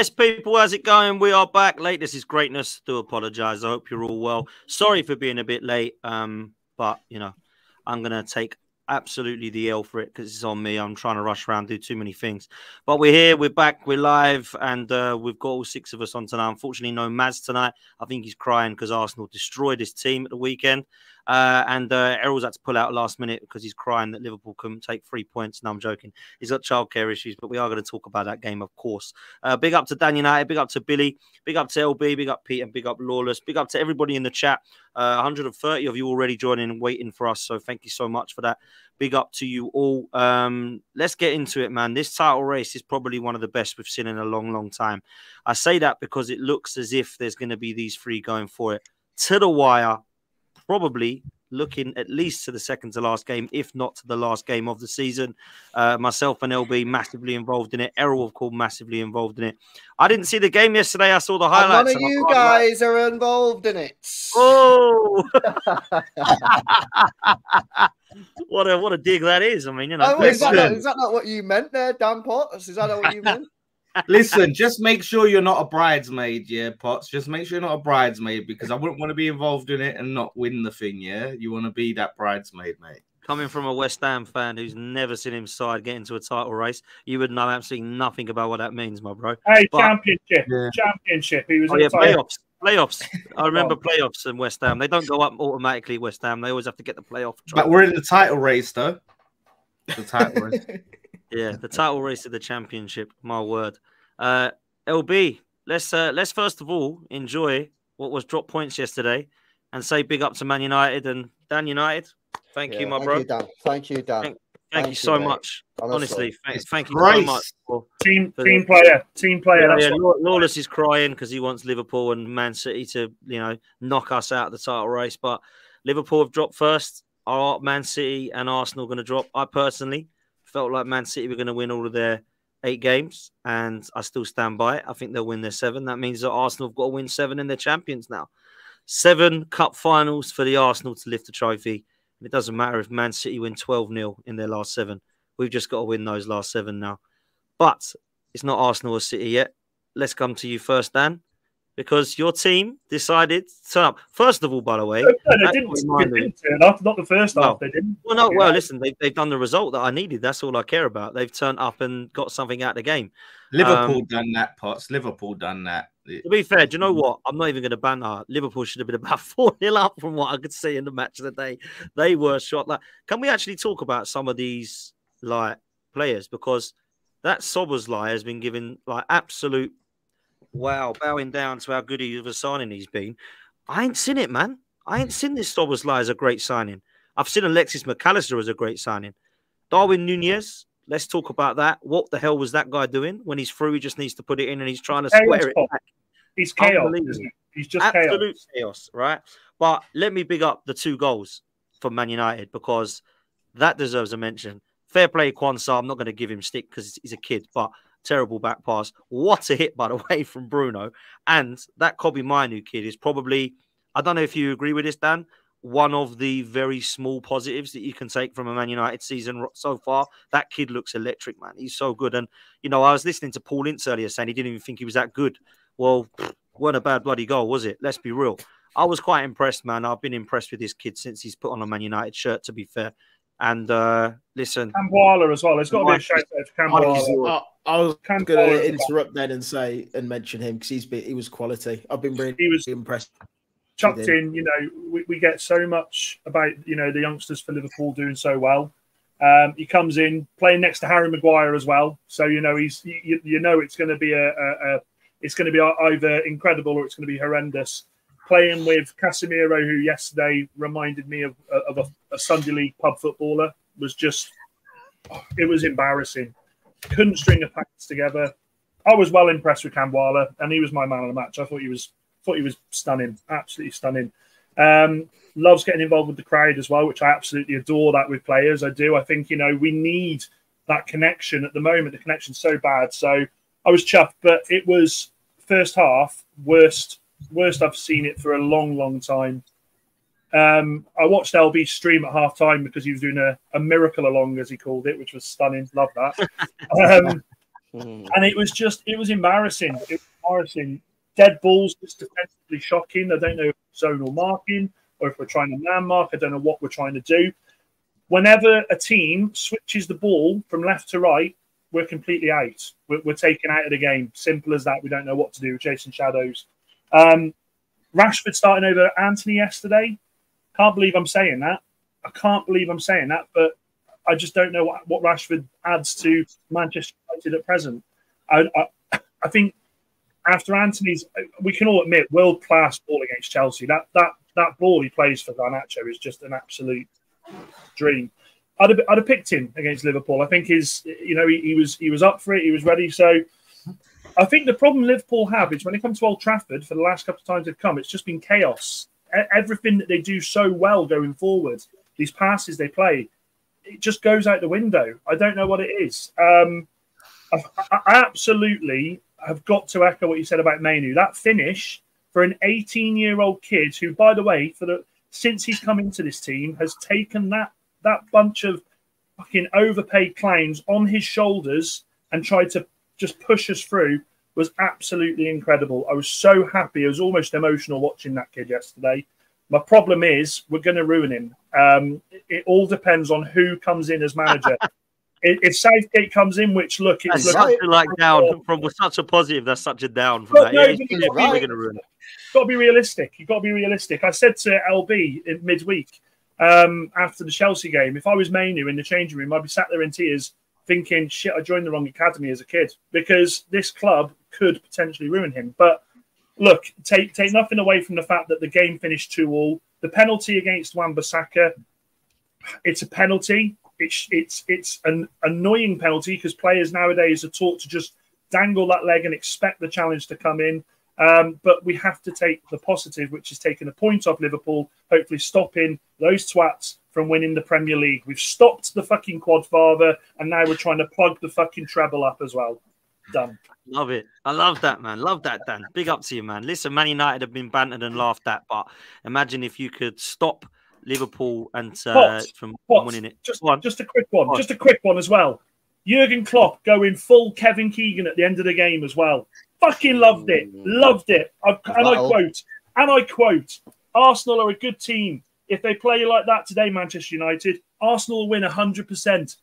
Yes, people, how's it going? We are back late. This is greatness. Do apologise. I hope you're all well. Sorry for being a bit late, but, you know, I'm going to take absolutely the L for it because it's on me. I'm trying to rush around, do too many things. But we're here, we're back, we're live, and we've got all six of us on tonight. Unfortunately, no Maz tonight. I think he's crying because Arsenal destroyed his team at the weekend. And Errol's had to pull out last minute because he's crying that Liverpool couldn't take 3 points. No, I'm joking. He's got childcare issues, but we are going to talk about that game, of course. Big up to Dan United, big up to Billy, big up to LB, big up Pete, and big up Lawless. Big up to everybody in the chat. 130 of you already joining and waiting for us, so thank you so much for that. Big up to you all. Let's get into it, man. This title race is probably one of the best we've seen in a long, long time. I say that because it looks as if there's going to be these three going for it to the wire, probably looking at least to the second to last game, if not to the last game of the season. Myself and LB massively involved in it. Errol, of course, massively involved in it. I didn't see the game yesterday. I saw the highlights. None of you guys are involved in it. Oh! What a dig that is. I mean, you know. Oh, is that not what you meant there, Dan Potts? Is that not what you meant? Listen, just make sure you're not a bridesmaid, yeah, Potts. Just make sure you're not a bridesmaid, because I wouldn't want to be involved in it and not win the thing, yeah? You want to be that bridesmaid, mate. Coming from a West Ham fan who's never seen his side get into a title race, you would know absolutely nothing about what that means, my bro. Hey, but championship. Yeah. Championship. He was playoffs. Playoffs. I remember playoffs in West Ham. They don't go up automatically, West Ham. They always have to get the playoff. But we're in the title race, though. The title race. Yeah, the title race of the championship. My word. LB, let's first of all enjoy what was drop points yesterday, and say big up to Man United and Dan United. Thank you, my bro. You, Dan. Thank you, Dan. Thank you so much. Honestly, thank you so much. Team player. Yeah, Lawless is crying because he wants Liverpool and Man City to, you know, knock us out of the title race. But Liverpool have dropped first. Are Man City and Arsenal going to drop? I personally felt like Man City were going to win all of their 8 games, and I still stand by it. I think they'll win their 7. That means that Arsenal have got to win 7 and they're champions now. 7 cup finals for the Arsenal to lift the trophy. And it doesn't matter if Man City win 12-0 in their last 7. We've just got to win those last 7 now. But it's not Arsenal or City yet. Let's come to you first, Dan, because your team decided to turn up. First of all, by the way, they didn't turn up. Not the first half, they didn't. Well, no, well, listen, they've done the result that I needed. That's all I care about. They've turned up and got something out of the game. Liverpool done that, Potts. Liverpool done that. To be fair, do you know what? I'm not even going to banter. Liverpool should have been about 4-0 up from what I could see in the match of the day. They were shot. Like, can we actually talk about some of these like players? Because that Szoboszlai has been given like absolute. Wow, bowing down to how good of a signing he's been. I ain't seen it, man. I ain't seen this Szoboszlai as a great signing. I've seen Alexis McAllister as a great signing. Darwin Nunez, let's talk about that. What the hell was that guy doing? When he's through, he just needs to put it in and he's trying to square it back. He's chaos, isn't he? He's just absolute chaos, right? But let me big up the 2 goals for Man United because that deserves a mention. Fair play, Kwanzaa. I'm not going to give him stick because he's a kid, but terrible back pass. What a hit, by the way, from Bruno. And that Kobbie Mainoo kid is probably, I don't know if you agree with this, Dan, one of the very small positives that you can take from a Man United season so far. That kid looks electric, man. He's so good. And, you know, I was listening to Paul Ince earlier saying he didn't even think he was that good. Well, weren't a bad bloody goal, was it? Let's be real. I was quite impressed, man. I've been impressed with this kid since he's put on a Man United shirt, to be fair. And listen, Kambwala as well. It's got to be a shout out to Kambwala. I was going to interrupt then and say and mention him because he was quality. I've been really impressed. Chucked in, you know, we get so much about, you know, the youngsters for Liverpool doing so well. He comes in playing next to Harry Maguire as well, so you know you know it's going to be it's going to be either incredible or it's going to be horrendous. Playing with Casemiro, who yesterday reminded me of a Sunday League pub footballer, was just, it was embarrassing. Couldn't string a package together. I was well impressed with Kambwala, and he was my man of the match. I thought he was stunning, absolutely stunning. Loves getting involved with the crowd as well, which I absolutely adore that with players. I do. I think, you know, we need that connection at the moment. The connection's so bad. So I was chuffed, but it was first half worst I've seen it for a long, long time. I watched LB stream at half-time because he was doing a miracle along, as he called it, which was stunning. Love that. And it was embarrassing. It was embarrassing. Dead balls, just defensively shocking. I don't know if it's zonal marking or if we're trying to man mark. I don't know what we're trying to do. Whenever a team switches the ball from left to right, we're completely out. We're taken out of the game. Simple as that. We don't know what to do. We're chasing shadows. Rashford starting over Anthony yesterday. Can't believe I'm saying that. I can't believe I'm saying that, but I just don't know what Rashford adds to Manchester United at present. I think after Anthony's, we can all admit, world-class ball against Chelsea. That ball he plays for Garnacho is just an absolute dream. I'd have picked him against Liverpool. I think he was up for it. He was ready. So I think the problem Liverpool have is when it comes to Old Trafford, for the last couple of times they've come, it's just been chaos. Everything that they do so well going forward, these passes they play, it just goes out the window. I don't know what it is. I absolutely have got to echo what you said about Mainu. That finish for an 18-year-old kid who, by the way, since he's come into this team, has taken that bunch of fucking overpaid clowns on his shoulders and tried to just push us through, was absolutely incredible. I was so happy. I was almost emotional watching that kid yesterday. My problem is we're going to ruin him. It all depends on who comes in as manager. If Southgate comes in, which look, it's looking like down from such a positive, that's such a down from that. No, yeah, we're going to ruin it. Got to be realistic. You've got to be realistic. I said to LB in midweek after the Chelsea game, if I was Mainu in the changing room, I'd be sat there in tears, thinking, shit, I joined the wrong academy as a kid, because this club could potentially ruin him. But look, take nothing away from the fact that the game finished 2-2. The penalty against Wan-Bissaka, it's a penalty. It's an annoying penalty because players nowadays are taught to just dangle that leg and expect the challenge to come in. But we have to take the positive, which is taking a point off Liverpool, hopefully stopping those twats from winning the Premier League. We've stopped the fucking quadfather, and now we're trying to plug the fucking treble up as well. Done. Love it. I love that, man. Love that, Dan. Big up to you, man. Listen, Man United have been bantered and laughed at, but imagine if you could stop Liverpool and from winning it. Just a quick one. What? Just a quick one as well. Jürgen Klopp going full Kevin Keegan at the end of the game as well. Fucking loved it. Loved it. And I quote, Arsenal are a good team. If they play like that today, Manchester United, Arsenal will win 100%.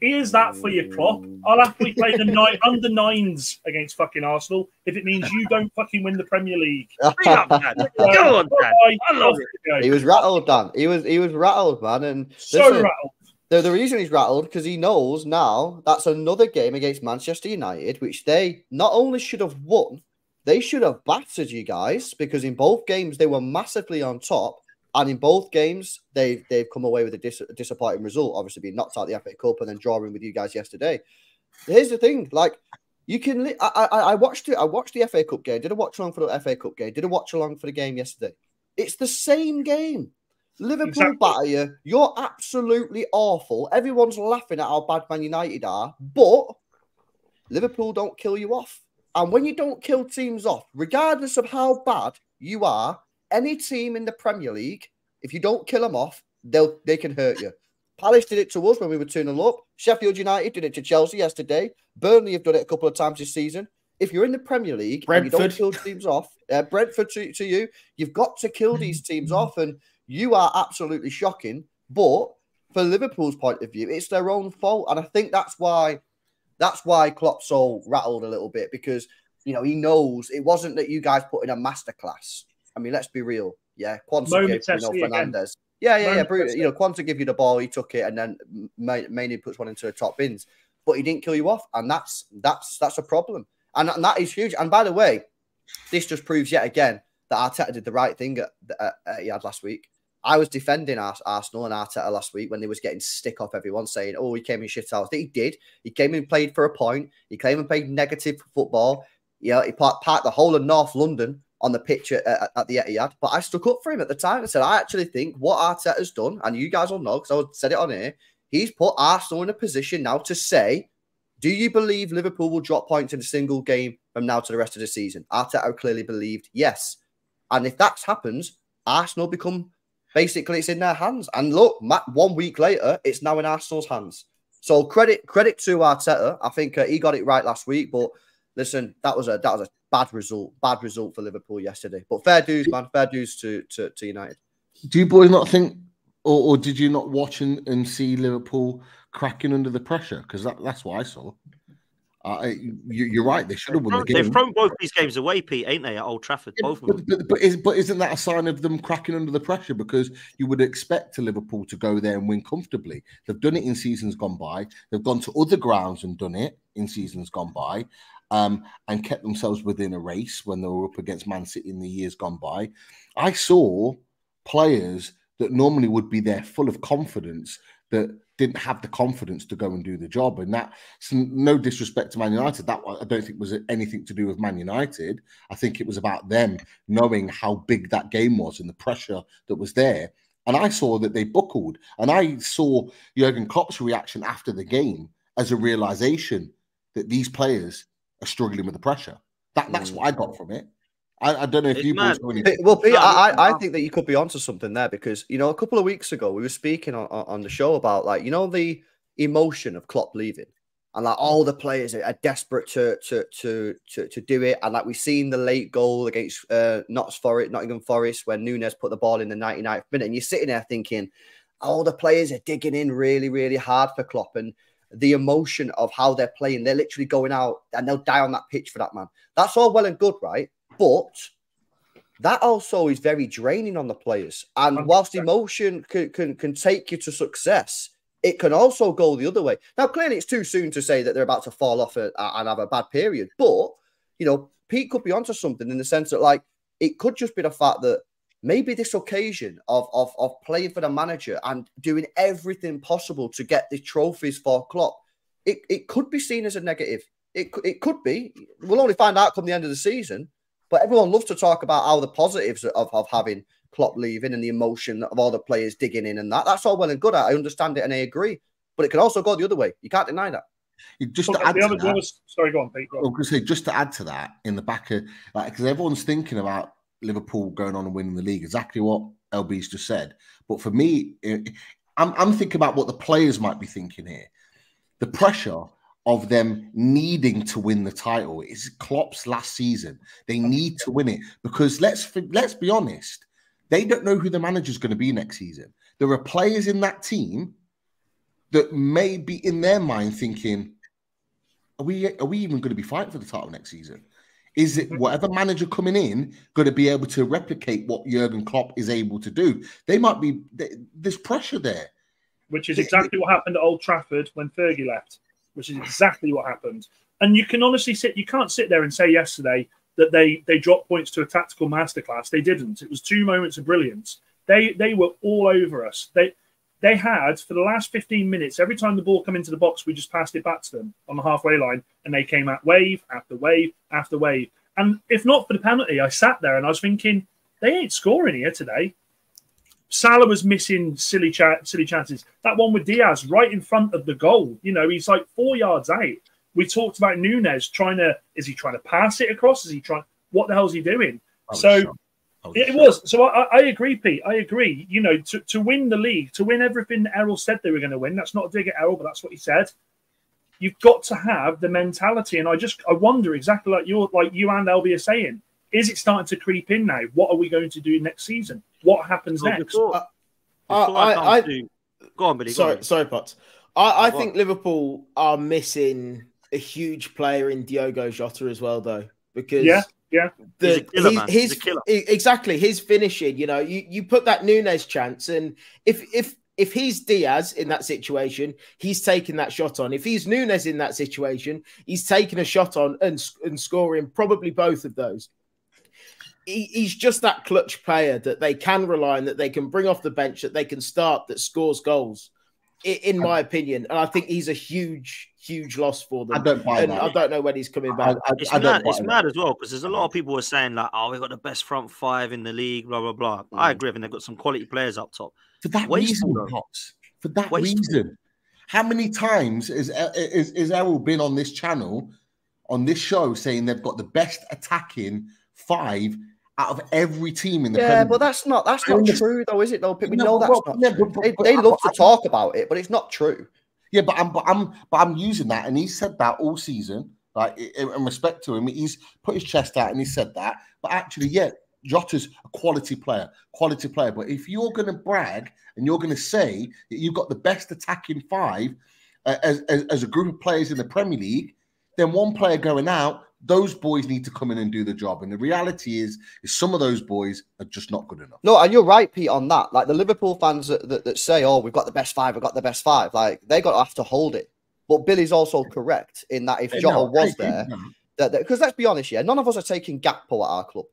Here's that for you, Klopp. I'll have to play the under-9s against fucking Arsenal if it means you don't fucking win the Premier League. Go on, Dan. I love it. He was rattled, Dan. He was rattled, man. And so listen, rattled. The reason he's rattled because he knows now that's another game against Manchester United, which they not only should have won, they should have battered you guys, because in both games they were massively on top. And in both games, they've come away with a disappointing result, obviously being knocked out of the FA Cup and then drawing with you guys yesterday. Here's the thing, like, you can... I watched it. I watched the FA Cup game. Did a watch-along for the FA Cup game. Did a watch-along for the game yesterday. It's the same game. Liverpool batter you. You're absolutely awful. Everyone's laughing at how bad Man United are, but Liverpool don't kill you off. And when you don't kill teams off, regardless of how bad you are, any team in the Premier League, if you don't kill them off, they can hurt you. Palace did it to us when we were 2-0 up. Sheffield United did it to Chelsea yesterday. Burnley have done it a couple of times this season. If you're in the Premier League, Brentford. And you don't kill teams off, Brentford to you, you've got to kill these teams off, and you are absolutely shocking. But for Liverpool's point of view, it's their own fault, and I think that's why Klopp's all rattled a little bit, because you know he knows it wasn't that you guys put in a masterclass. I mean, let's be real. Yeah, Quanta gave Bruno Fernandes. Yeah. Bruno, you know, Quanta give you the ball, he took it, and then Mainu puts one into the top bins, but he didn't kill you off, and that's a problem, and that is huge. And by the way, this just proves yet again that Arteta did the right thing he had last week. I was defending Arsenal and Arteta last week when they was getting stick off everyone, saying, "Oh, he came in shit out." He did. He came and played for a point. He came and played negative football. Yeah, he parked the whole of North London on the pitch at the Etihad, but I stuck up for him at the time and said, I actually think what Arteta's done, and you guys will know because I said it on here, he's put Arsenal in a position now to say, do you believe Liverpool will drop points in a single game from now to the rest of the season? Arteta clearly believed yes. And if that happens, Arsenal become, basically it's in their hands. And look, 1 week later, it's now in Arsenal's hands. So credit to Arteta. I think he got it right last week. But listen, that was a bad result for Liverpool yesterday. But fair dues, man. Fair dues to United. Do you boys not think, or did you not watch and see Liverpool cracking under the pressure? Because that's what I saw. You're right. They should have won the game. They've thrown both these games away, Pete, ain't they? At Old Trafford, both of them. But isn't that a sign of them cracking under the pressure? Because you would expect Liverpool to go there and win comfortably. They've done it in seasons gone by. They've gone to other grounds and done it in seasons gone by, and kept themselves within a race when they were up against Man City in the years gone by. I saw players that normally would be there full of confidence that didn't have the confidence to go and do the job. And that's no disrespect to Man United. That I don't think was anything to do with Man United. I think it was about them knowing how big that game was and the pressure that was there. And I saw that they buckled. And I saw Jürgen Klopp's reaction after the game as a realisation that these players are struggling with the pressure. That's what I got from it. I don't know if you boys... Well, Pete, I think that you could be onto something there because, you know, a couple of weeks ago, we were speaking on the show about, like, you know, the emotion of Klopp leaving and, like, all the players are desperate to do it. And, like, we've seen the late goal against Nottingham Forest when Nunez put the ball in the 99th minute. And you're sitting there thinking, all the players are digging in really, really hard for Klopp. And the emotion of how they're playing, they're literally going out and they'll die on that pitch for that man. That's all well and good, right? But that also is very draining on the players. And whilst emotion can take you to success, it can also go the other way. Now, clearly, it's too soon to say that they're about to fall off and have a bad period. But, you know, Pete could be onto something in the sense that, like, it could just be the fact that maybe this occasion of playing for the manager and doing everything possible to get the trophies for Klopp, it could be seen as a negative. It could be. We'll only find out come the end of the season. But everyone loves to talk about how the positives of having Klopp leaving and the emotion of all the players digging in and that. That's all well and good. I understand it and I agree. But it can also go the other way. You can't deny that. Sorry, go on, Pete. Go on. I was going to say, just to add to that, in the back of... Like, because everyone's thinking about Liverpool going on and winning the league. Exactly what LB's just said. But for me, I'm thinking about what the players might be thinking here. The pressure of them needing to win the title. It's Klopp's last season. They need to win it because let's be honest, they don't know who the manager's going to be next season. There are players in that team that may be in their mind thinking, are we even going to be fighting for the title next season? Is it whatever manager coming in going to be able to replicate what Jurgen Klopp is able to do? They might be, there's pressure there. Which is exactly what happened at Old Trafford when Fergie left. Which is exactly what happened. And you can honestly you can't sit there and say yesterday that they dropped points to a tactical masterclass. They didn't. It was 2 moments of brilliance. They were all over us. They had, for the last 15 minutes, every time the ball came into the box, we just passed it back to them on the halfway line, and they came at wave after wave after wave. And if not for the penalty, I sat there and I was thinking, they ain't scoring here today. Salah was missing silly chances. That one with Diaz right in front of the goal. You know, he's like 4 yards out. We talked about Nunez trying to... Is he trying to pass it across? Is he trying... What the hell is he doing? So it was. So I agree, Pete. I agree. You know, to win the league, to win everything that Errol said they were going to win, that's not a dig at Errol, but that's what he said. You've got to have the mentality. And I wonder exactly like you and LB are saying, is it starting to creep in now? What are we going to do next season? What happens next? Go on, Billy. Sorry, Potts. I think Liverpool are missing a huge player in Diogo Jota as well, though, because he's a killer, man. He's a killer. Exactly, his finishing. You know, you put that Nunez chance, and if he's Diaz in that situation, he's taking that shot on. If he's Nunez in that situation, he's taking a shot on and scoring probably both of those. He's just that clutch player that they can rely on, that they can bring off the bench, that they can start, that scores goals, in my opinion. And I think he's a huge, huge loss for them. I don't buy that. I don't know when he's coming back. It's mad as well, because there's a lot of people who are saying, like, oh, we've got the best front five in the league, blah, blah, blah. I agree, and they've got some quality players up top. For that reason, how many times is Errol been on this channel, on this show, saying they've got the best attacking five out of every team in the Premier League. But that's not true though, is it? Though we know that's not true. They love to talk about it, but it's not true. Yeah, but I'm using that, and he said that all season. Like, in respect to him, he's put his chest out and he said that. But actually, yeah, Jota's a quality player. But if you're going to brag and you're going to say that you've got the best attacking five as a group of players in the Premier League, then one player going out, those boys need to come in and do the job. And the reality is some of those boys are just not good enough. No, and you're right, Pete, on that. Like, the Liverpool fans that say, oh, we've got the best five, we've got the best five. Like, they've got to have to hold it. But Billy's also correct in that if Jota was there, because let's be honest, yeah, none of us are taking Gakpo at our club.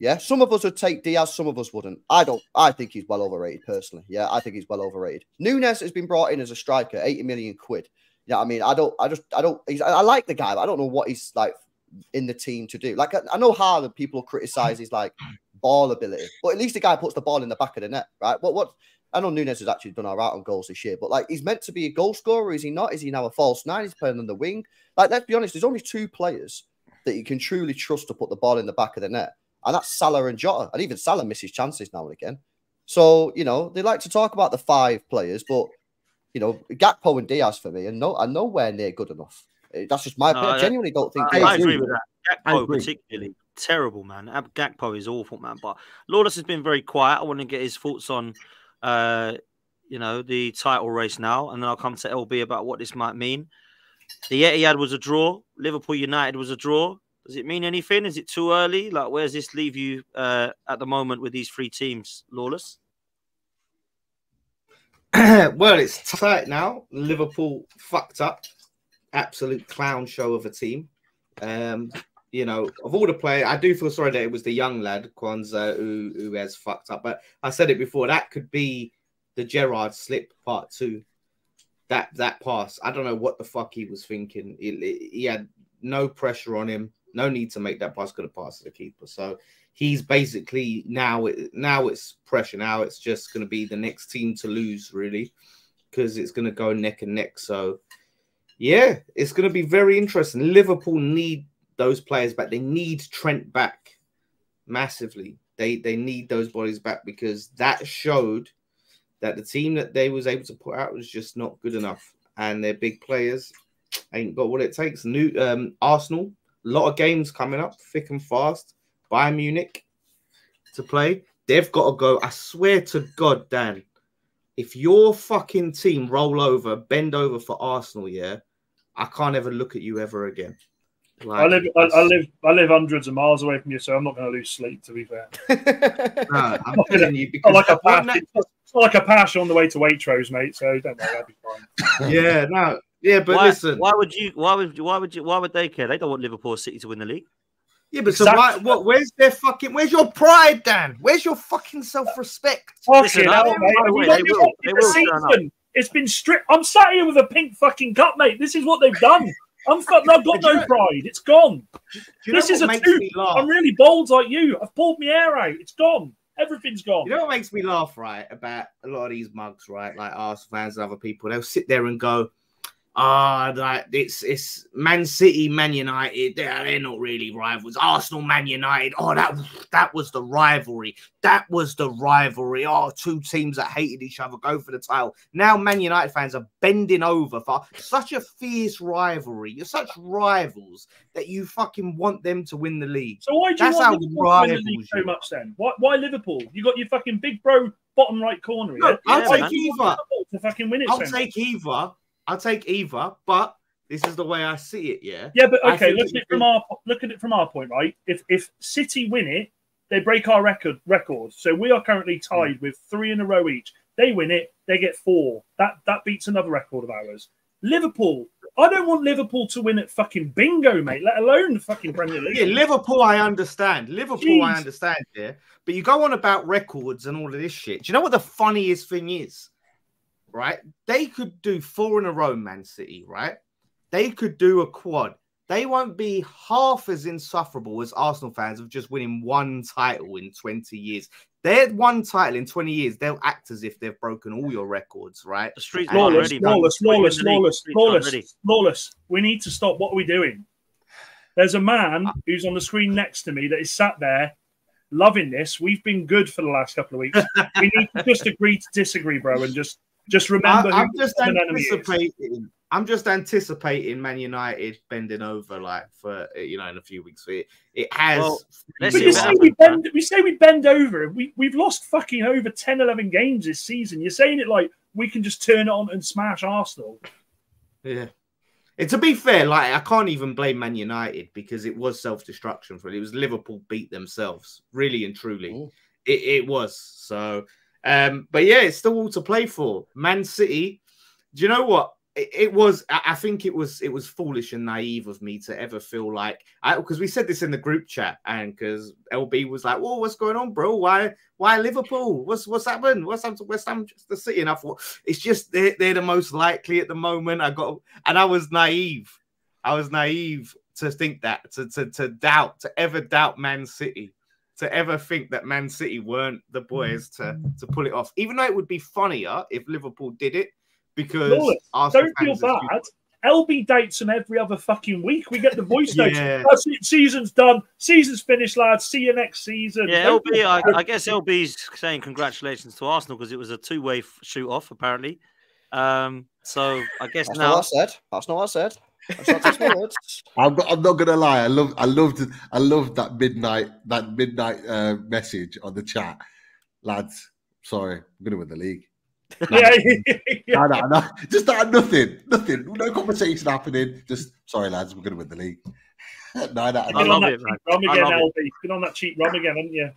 Yeah, some of us would take Diaz, some of us wouldn't. I think he's well overrated personally. Yeah, I think he's well overrated. Nunez has been brought in as a striker, 80 million quid. You know what I mean? I like the guy, but I don't know what he's like in the team to do. Like, I know how the people criticize his like ball ability, but at least the guy puts the ball in the back of the net, right? What? I know Nunez has actually done all right on goals this year, but like, he's meant to be a goal scorer, is he not? Is he now a false nine? He's playing on the wing. Like, let's be honest, there's only two players that you can truly trust to put the ball in the back of the net, and that's Salah and Jota. And even Salah misses chances now and again. So, you know, they like to talk about the five players, but, you know, Gakpo and Diaz for me are nowhere near good enough. That's just my opinion. I genuinely don't think. I agree with that. Gakpo particularly terrible, man. Gakpo is awful, man. But Lawless has been very quiet. I want to get his thoughts on you know, the title race now, and then I'll come to LB about what this might mean. The Etihad was a draw. Liverpool United was a draw. Does it mean anything? Is it too early? Like, where does this leave you at the moment with these three teams, Lawless? Well, it's tight now. Liverpool fucked up. Absolute clown show of a team. You know, of all the players, I do feel sorry that it was the young lad, Kwanzaa, who has fucked up. But I said it before, that could be the Gerrard slip part two. That pass, I don't know what the fuck he was thinking. He had no pressure on him, no need to make that pass, could have passed to the keeper. So he's basically now it's pressure. Now it's just going to be the next team to lose, really, because it's going to go neck and neck. So, yeah, it's going to be very interesting. Liverpool need those players back. They need Trent back massively. They need those bodies back, because that showed that the team that they was able to put out was just not good enough, and their big players ain't got what it takes. New Arsenal, a lot of games coming up, thick and fast. Bayern Munich to play. They've got to go. I swear to God, Dan, if your fucking team roll over, bend over for Arsenal, yeah, I can't ever look at you ever again. Like, I live hundreds of miles away from you, so I'm not going to lose sleep. To be fair, no, I'm telling you, because it's not like a pass on the way to Waitrose, mate. So don't worry, that'd be fine. Yeah, no, yeah, but listen, why would they care? They don't want Liverpool City to win the league. Yeah, but exactly. So why, what? Where's their fucking? Where's your pride, Dan? Where's your fucking self-respect? Listen, it's been stripped. I'm sat here with a pink fucking cup, mate. This is what they've done. I've got no pride. It's gone. This is a tooth. I'm really bald like you. I've pulled my hair out. It's gone. Everything's gone. You know what makes me laugh, right, about a lot of these mugs, right, like Arsenal fans and other people? They'll sit there and go, like, it's Man City, Man United. They're not really rivals. Arsenal, Man United. Oh, that was the rivalry. That was the rivalry. Oh, two teams that hated each other go for the title. Now Man United fans are bending over for such a fierce rivalry. You're such rivals that you fucking want them to win the league. So why do you want Liverpool to win the league so much then? Why Liverpool? You got your fucking big bro bottom right corner. No, yeah? I'll take either. To fucking win it, I'll take either, but this is the way I see it, yeah. Yeah, but okay, look at it from our point, right? If City win it, they break our record. So we are currently tied with 3 in a row each. They win it, they get 4. That beats another record of ours. Liverpool. I don't want Liverpool to win at fucking bingo, mate, let alone the fucking Premier League. Yeah, Liverpool, I understand. Liverpool, jeez. I understand, yeah. But you go on about records and all of this shit. Do you know what the funniest thing is? Right, they could do 4 in a row, Man City. Right, they could do a quad. They won't be half as insufferable as Arsenal fans of just winning one title in 20 years. They're one title in 20 years. They'll act as if they've broken all your records. Right, the street's lawless. We need to stop. What are we doing? There's a man who's on the screen next to me that is sat there. Loving this. We've been good for the last couple of weeks. We need to just agree to disagree, bro, and just Just remember, I'm just anticipating Man United bending over, like, for, you know, in a few weeks. It has. Well, you say we bend over. We've lost fucking over 10, 11 games this season. You're saying it like we can just turn it on and smash Arsenal. Yeah. And to be fair, like, I can't even blame Man United because it was self-destruction for it. It was Liverpool beat themselves, really and truly. Oh. It was. So, but yeah, it's still all to play for. Man City, do you know what? It was, I think it was foolish and naive of me to ever feel like, because we said this in the group chat, and because LB was like, "Whoa, what's going on, bro? Why Liverpool? What's happened? What's happened to West Ham? Just the City?" And I thought, it's just they're the most likely at the moment. And I was naive to think that, to ever doubt Man City, to ever think that Man City weren't the boys to pull it off. Even though it would be funnier if Liverpool did it. Because Lawless, don't feel bad. LB dates them every other fucking week. We get the voice notes. That's it. Season's done. Season's finished, lads. See you next season. Yeah, LB. I guess LB's saying congratulations to Arsenal because it was a two-way shoot-off apparently. So I guess that's now not what I said. That's not what I said. That's not what I'm not gonna lie. I loved that midnight message on the chat, lads. Sorry, I'm gonna win the league. No. Just nothing. No conversation happening. Just sorry, lads. We're gonna win the league. Been on that cheap rum again, haven't you?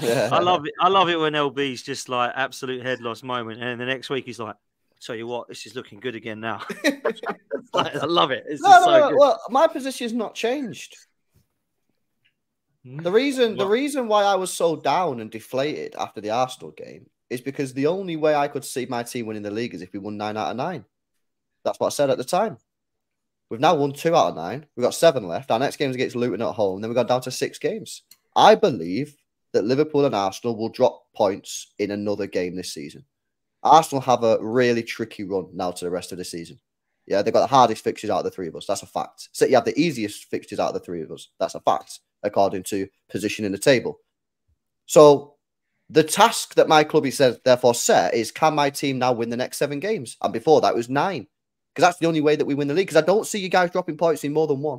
Yeah. I love it. I love it when LB's just like absolute head loss moment, and the next week he's like, "I'll tell you what, this is looking good again now." Like, I love it. It's so good. Well, my position's not changed. The reason why I was so down and deflated after the Arsenal game is because the only way I could see my team winning the league is if we won 9 out of 9. That's what I said at the time. We've now won 2 out of 9. We've got 7 left. Our next game is against Luton at home. Then we got down to 6 games. I believe that Liverpool and Arsenal will drop points in another game this season. Arsenal have a really tricky run now to the rest of the season. Yeah, they've got the hardest fixtures out of the three of us. That's a fact. City have the easiest fixtures out of the three of us. That's a fact, according to position in the table. So the task that my club is therefore set is, can my team now win the next 7 games? And before that, it was 9. Because that's the only way that we win the league. Because I don't see you guys dropping points in more than 1.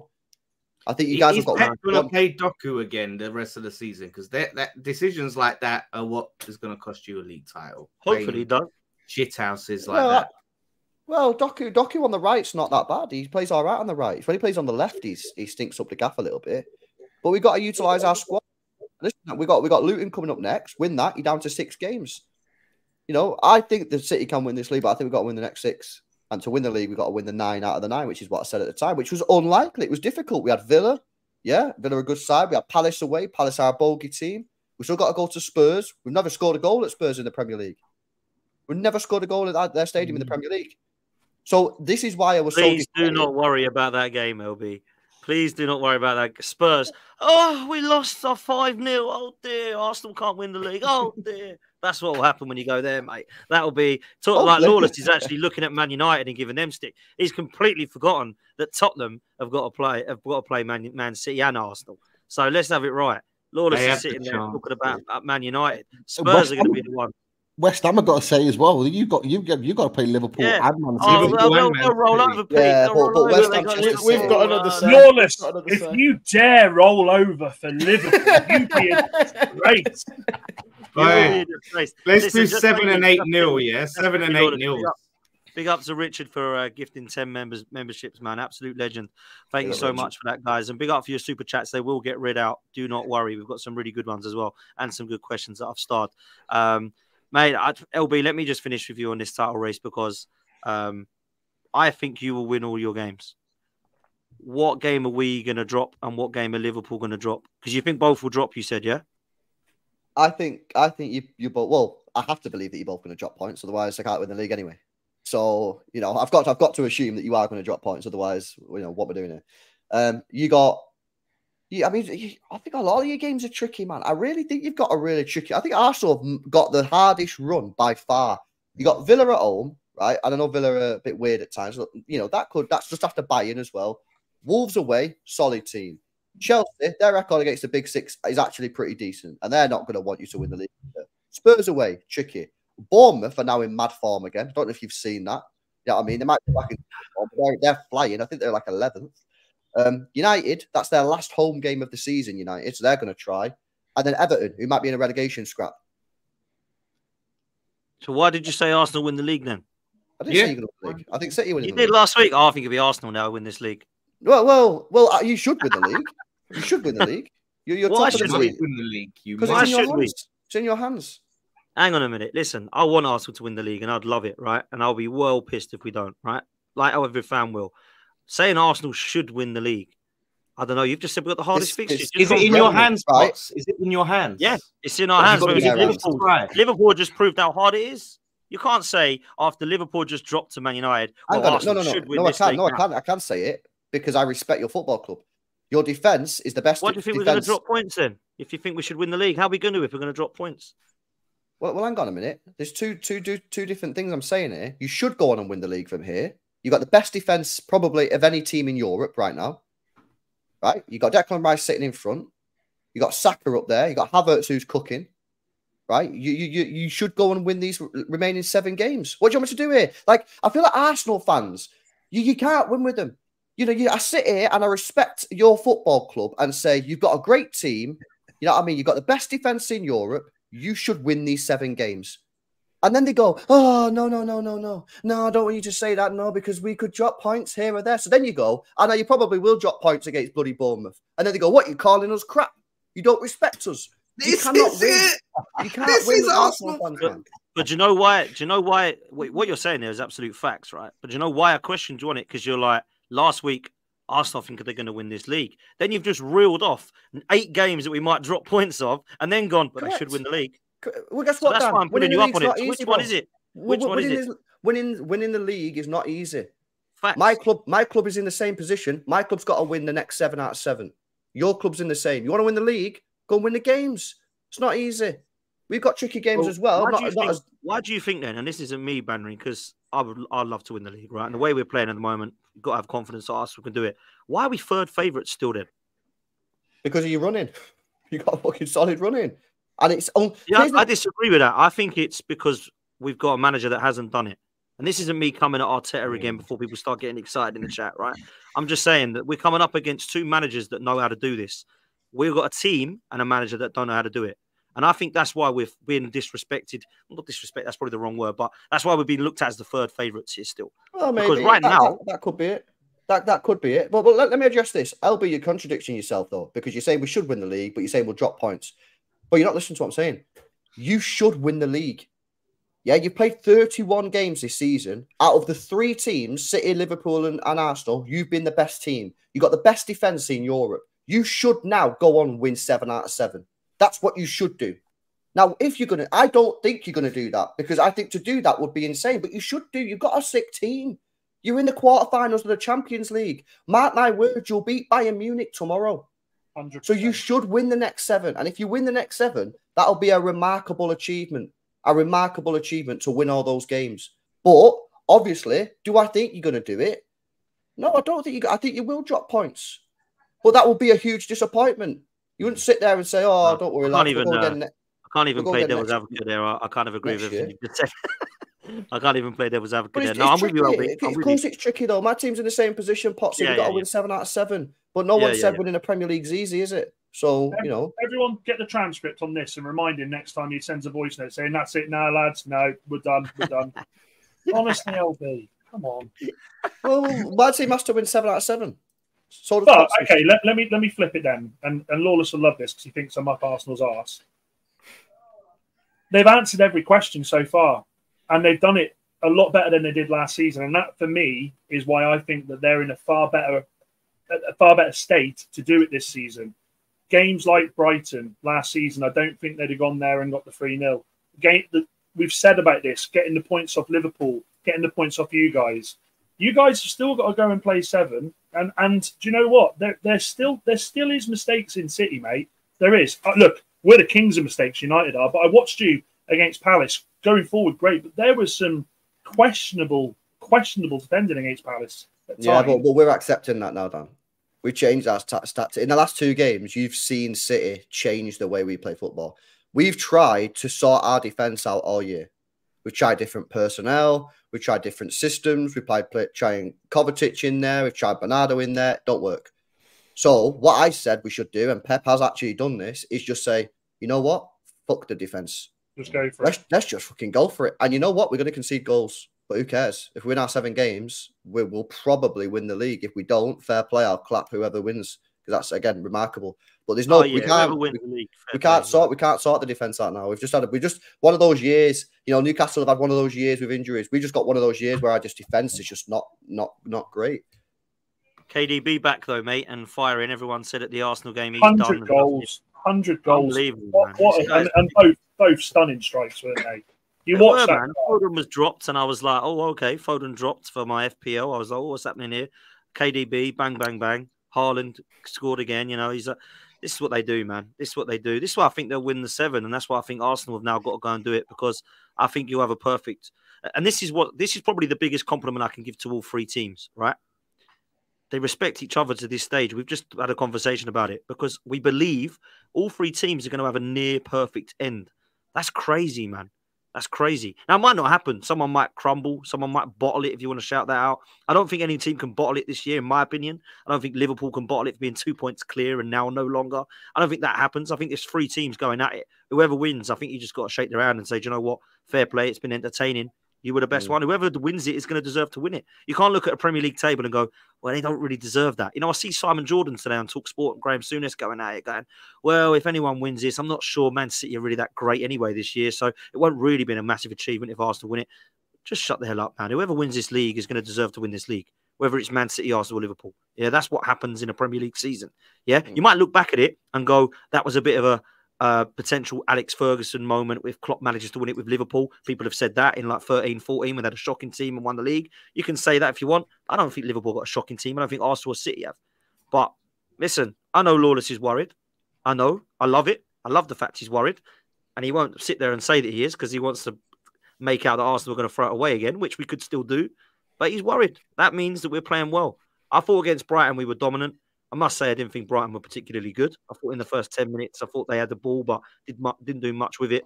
I think you guys have got going to play Doku again the rest of the season. Because that decisions like that are what is going to cost you a league title. Hopefully, don't. Shithouses like that. Well, Doku on the right's not that bad. He plays all right on the right. When he plays on the left, he stinks up the gaff a little bit. But we've got to utilise our squad. Listen, we got Luton coming up next. Win that, you're down to 6 games. You know, I think the City can win this league, but I think we've got to win the next 6. And to win the league, we've got to win the 9 out of 9, which is what I said at the time, which was unlikely. It was difficult. We had Villa. Yeah, Villa are a good side. We had Palace away. Palace are a bogey team. We still got to go to Spurs. We've never scored a goal at Spurs in the Premier League. We've never scored a goal at their stadium in the Premier League. So this is why I was Please do not worry about that game, LB. Please do not worry about that. Spurs, oh, we lost our 5-0. Oh, dear. Arsenal can't win the league. Oh, dear. That's what will happen when you go there, mate. That'll be... like Lawless is actually looking at Man United and giving them stick. He's completely forgotten that Tottenham have got to play Man City and Arsenal. So let's have it right. Lawless is sitting there talking about Man United. Spurs are going to be the one. West Ham, I've got to say as well. You've got to play Liverpool and Man City. They'll roll over, Pete. We've got another set. Lawless, if you dare roll over for Liverpool, you'd be a disgrace. Let's do 7 and 8 nil. Yeah, 7 and 8 nil. Big up to Richard for gifting 10 memberships, man. Absolute legend. Thank you so much for that, guys. And big up for your super chats. They will get read out. Do not worry. We've got some really good ones as well, and some good questions that I've starred. Mate, LB, let me just finish with you on this title race because I think you will win all your games. What game are we going to drop and what game are Liverpool going to drop? Because you think both will drop, you said, yeah? I think you both... Well, I have to believe that you're both going to drop points. Otherwise, I can't win the league anyway. So, you know, I've got to assume that you are going to drop points. Otherwise, you know, what we're doing here. I think a lot of your games are tricky, man. I really think you've got a really tricky... I think Arsenal have got the hardest run by far. You got Villa at home, right? I don't know, Villa are a bit weird at times. But, you know, that's just after Bayern as well. Wolves away, solid team. Chelsea, their record against the Big Six is actually pretty decent, and they're not going to want you to win the league. Spurs away, tricky. Bournemouth are now in mad form again. I don't know if you've seen that. You know what I mean? They might be back in form, but they're flying. I think they're like 11th. United, that's their last home game of the season, United, so they're going to try. And then Everton, who might be in a relegation scrap. So why did you say Arsenal win the league then? I didn't say you're going to win the league. I think City win the league. You did last week. Oh, I think it'll be Arsenal now win this league. Well, you should win the league. You should win the league. You're top of the league. Win the league? Why should we? It's in your hands. Hang on a minute. Listen, I want Arsenal to win the league and I'd love it, right? And I'll be well pissed if we don't, right? Like how every fan will. Saying Arsenal should win the league. I don't know. You've just said we've got the hardest fixture. Is it in your hands, right? Is it in your hands? Yes, it's in our hands. Liverpool just proved how hard it is. You can't say after Liverpool just dropped to Man United, well, Arsenal should win this league. No, I can't say it because I respect your football club. Your defence is the best. Why do you think we're going to drop points then? If you think we should win the league, how are we going to if we're going to drop points? Well, hang on a minute. There's two different things I'm saying here. You should go on and win the league from here. You've got the best defence probably of any team in Europe right now. Right? You've got Declan Rice sitting in front. You've got Saka up there. You've got Havertz who's cooking. Right? You should go and win these remaining 7 games. What do you want me to do here? Like, I feel like Arsenal fans, you can't win with them. You know, I sit here and I respect your football club and say, you've got a great team. You know what I mean? You've got the best defence in Europe. You should win these 7 games. And then they go, oh, no. No, I don't want you to say that, no, because we could drop points here or there. So then you go, I know you probably will drop points against bloody Bournemouth. And then they go, what, you're calling us crap? You don't respect us. This is it. You can't win with Arsenal. But do you know why? Do you know why? What you're saying there is absolute facts, right? But do you know why I questioned you on it? Because you're like, last week, Arsenal think they're going to win this league. Then you've just reeled off 8 games that we might drop points of and then gone, but they should win the league. Well, guess what, so that's why I'm putting you up on it. Which one is it? Which one is it? Winning the league is not easy. Facts. My club is in the same position. My club's got to win the next 7 out of 7. Your club's in the same. You want to win the league? Go and win the games. It's not easy. We've got tricky games as well. Why do you think then? And this isn't me bantering because I'd love to win the league, right? And the way we're playing at the moment, you've got to have confidence that Arsenal can do it. Why are we 3rd favourites still then? Because of your running. You got a fucking solid running. And it's I disagree with that. I think it's because we've got a manager that hasn't done it. And this isn't me coming at Arteta again before people start getting excited in the chat, right? I'm just saying that we're coming up against 2 managers that know how to do this. We've got a team and a manager that don't know how to do it. And I think that's why we've been disrespected. Not disrespect, that's probably the wrong word, but that's why we've been looked at as the 3rd favourites here still. Well, maybe. Because that could be it. That could be it. But let me address this. LB, you're contradicting yourself, though, because you're saying we should win the league, but you're saying we'll drop points. But you're not listening to what I'm saying. You should win the league. Yeah, you've played 31 games this season. Out of the 3 teams, City, Liverpool and Arsenal, you've been the best team. You've got the best defence in Europe. You should now go on and win 7 out of 7. That's what you should do. Now, if you're going to... I don't think you're going to do that because I think to do that would be insane. But you should do. You've got a sick team. You're in the quarterfinals of the Champions League. Mark my words, you'll beat Bayern Munich tomorrow. 100%. So you should win the next 7. And if you win the next 7, that'll be a remarkable achievement. A remarkable achievement to win all those games. But, obviously, do I think you're going to do it? No, I don't think you... I think you will drop points. But that will be a huge disappointment. You wouldn't sit there and say, oh, don't worry. I can't even play devil's advocate there. I kind of agree with everything you just said. I can't even play devil's advocate there. No, I'm with you, LB. Of course it's tricky, though. My team's in the same position, Potsy. We've got to win 7 out of 7. But no one said winning a Premier League's easy, is it? So, you know. Everyone get the transcript on this and remind him next time he sends a voice note saying, that's it now, lads. No, we're done. We're done. Honestly, LB, come on. Well, my team has to win 7 out of 7. Sort of okay, let me flip it then, and Lawless will love this because he thinks I'm up Arsenal's arse. They've answered every question so far, and they've done it a lot better than they did last season, and that for me is why I think that they're in a far better state to do it this season. Games like Brighton last season, I don't think they'd have gone there and got the 3-0. Game that we've said about this, getting the points off Liverpool, getting the points off you guys. You guys have still got to go and play 7. And do you know what? There still is mistakes in City, mate. There is. Look, we're the kings of mistakes, United are. But I watched you against Palace. Going forward, great. But there was some questionable defending against Palace. Yeah, but we're accepting that now, Dan. We changed our stats. In the last 2 games, you've seen City change the way we play football. We've tried to sort our defence out all year. We tried different personnel. We tried different systems. We tried Kovacic in there. We've tried Bernardo in there. Don't work. So what I said we should do, and Pep has actually done this, is just say, you know what? Fuck the defence. Just go for it. Let's just fucking go for it. And you know what? We're going to concede goals. But who cares? If we win our 7 games, we will probably win the league. If we don't, fair play. I'll clap whoever wins. Because that's, again, remarkable. But there's no, we can't win the league. We can't sort the defense out now. We've just had one of those years. You know, Newcastle have had one of those years with injuries. We just got one of those years where our defense is just not great. KDB back though, mate, and firing. Everyone said at the Arsenal game he's done 100 goals, and both stunning strikes, weren't they? You watched that. Man. Foden was dropped, and I was like, oh, okay, Foden dropped for my FPL. I was like, oh, what's happening here? KDB, bang, bang, bang. Haaland scored again. You know, he's like, this is what they do, man. This is what they do. This is why I think they'll win the 7, and that's why I think Arsenal have now got to go and do it, because I think you have a perfect. And this is probably the biggest compliment I can give to all 3 teams, right? They respect each other to this stage. We've just had a conversation about it because we believe all 3 teams are going to have a near perfect end. That's crazy, man. That's crazy. Now, it might not happen. Someone might crumble. Someone might bottle it, if you want to shout that out. I don't think any team can bottle it this year, in my opinion. I don't think Liverpool can bottle it for being 2 points clear and now no longer. I don't think that happens. I think there's 3 teams going at it. Whoever wins, I think you just got to shake their hand and say, do you know what? Fair play. It's been entertaining. You were the best one. Whoever wins it is going to deserve to win it. You can't look at a Premier League table and go, well, they don't really deserve that. You know, I see Simon Jordan today on TalkSport and Graham Souness going at it, going, well, if anyone wins this, I'm not sure Man City are really that great anyway this year, so it won't really be a massive achievement if Arsenal win it. Just shut the hell up, man. Whoever wins this league is going to deserve to win this league, whether it's Man City, Arsenal or Liverpool. Yeah, that's what happens in a Premier League season. Yeah, you might look back at it and go, that was a bit of a potential Alex Ferguson moment if Klopp manages to win it with Liverpool. People have said that in like 13-14 when they had a shocking team and won the league. You can say that if you want. I don't think Liverpool got a shocking team. I don't think Arsenal or City have. But listen, I know Lawless is worried. I know. I love it. I love the fact he's worried. And he won't sit there and say that he is because he wants to make out that Arsenal are going to throw it away again, which we could still do. But he's worried. That means that we're playing well. I thought against Brighton we were dominant. I must say I didn't think Brighton were particularly good. I thought in the first 10 minutes, I thought they had the ball, but didn't do much with it.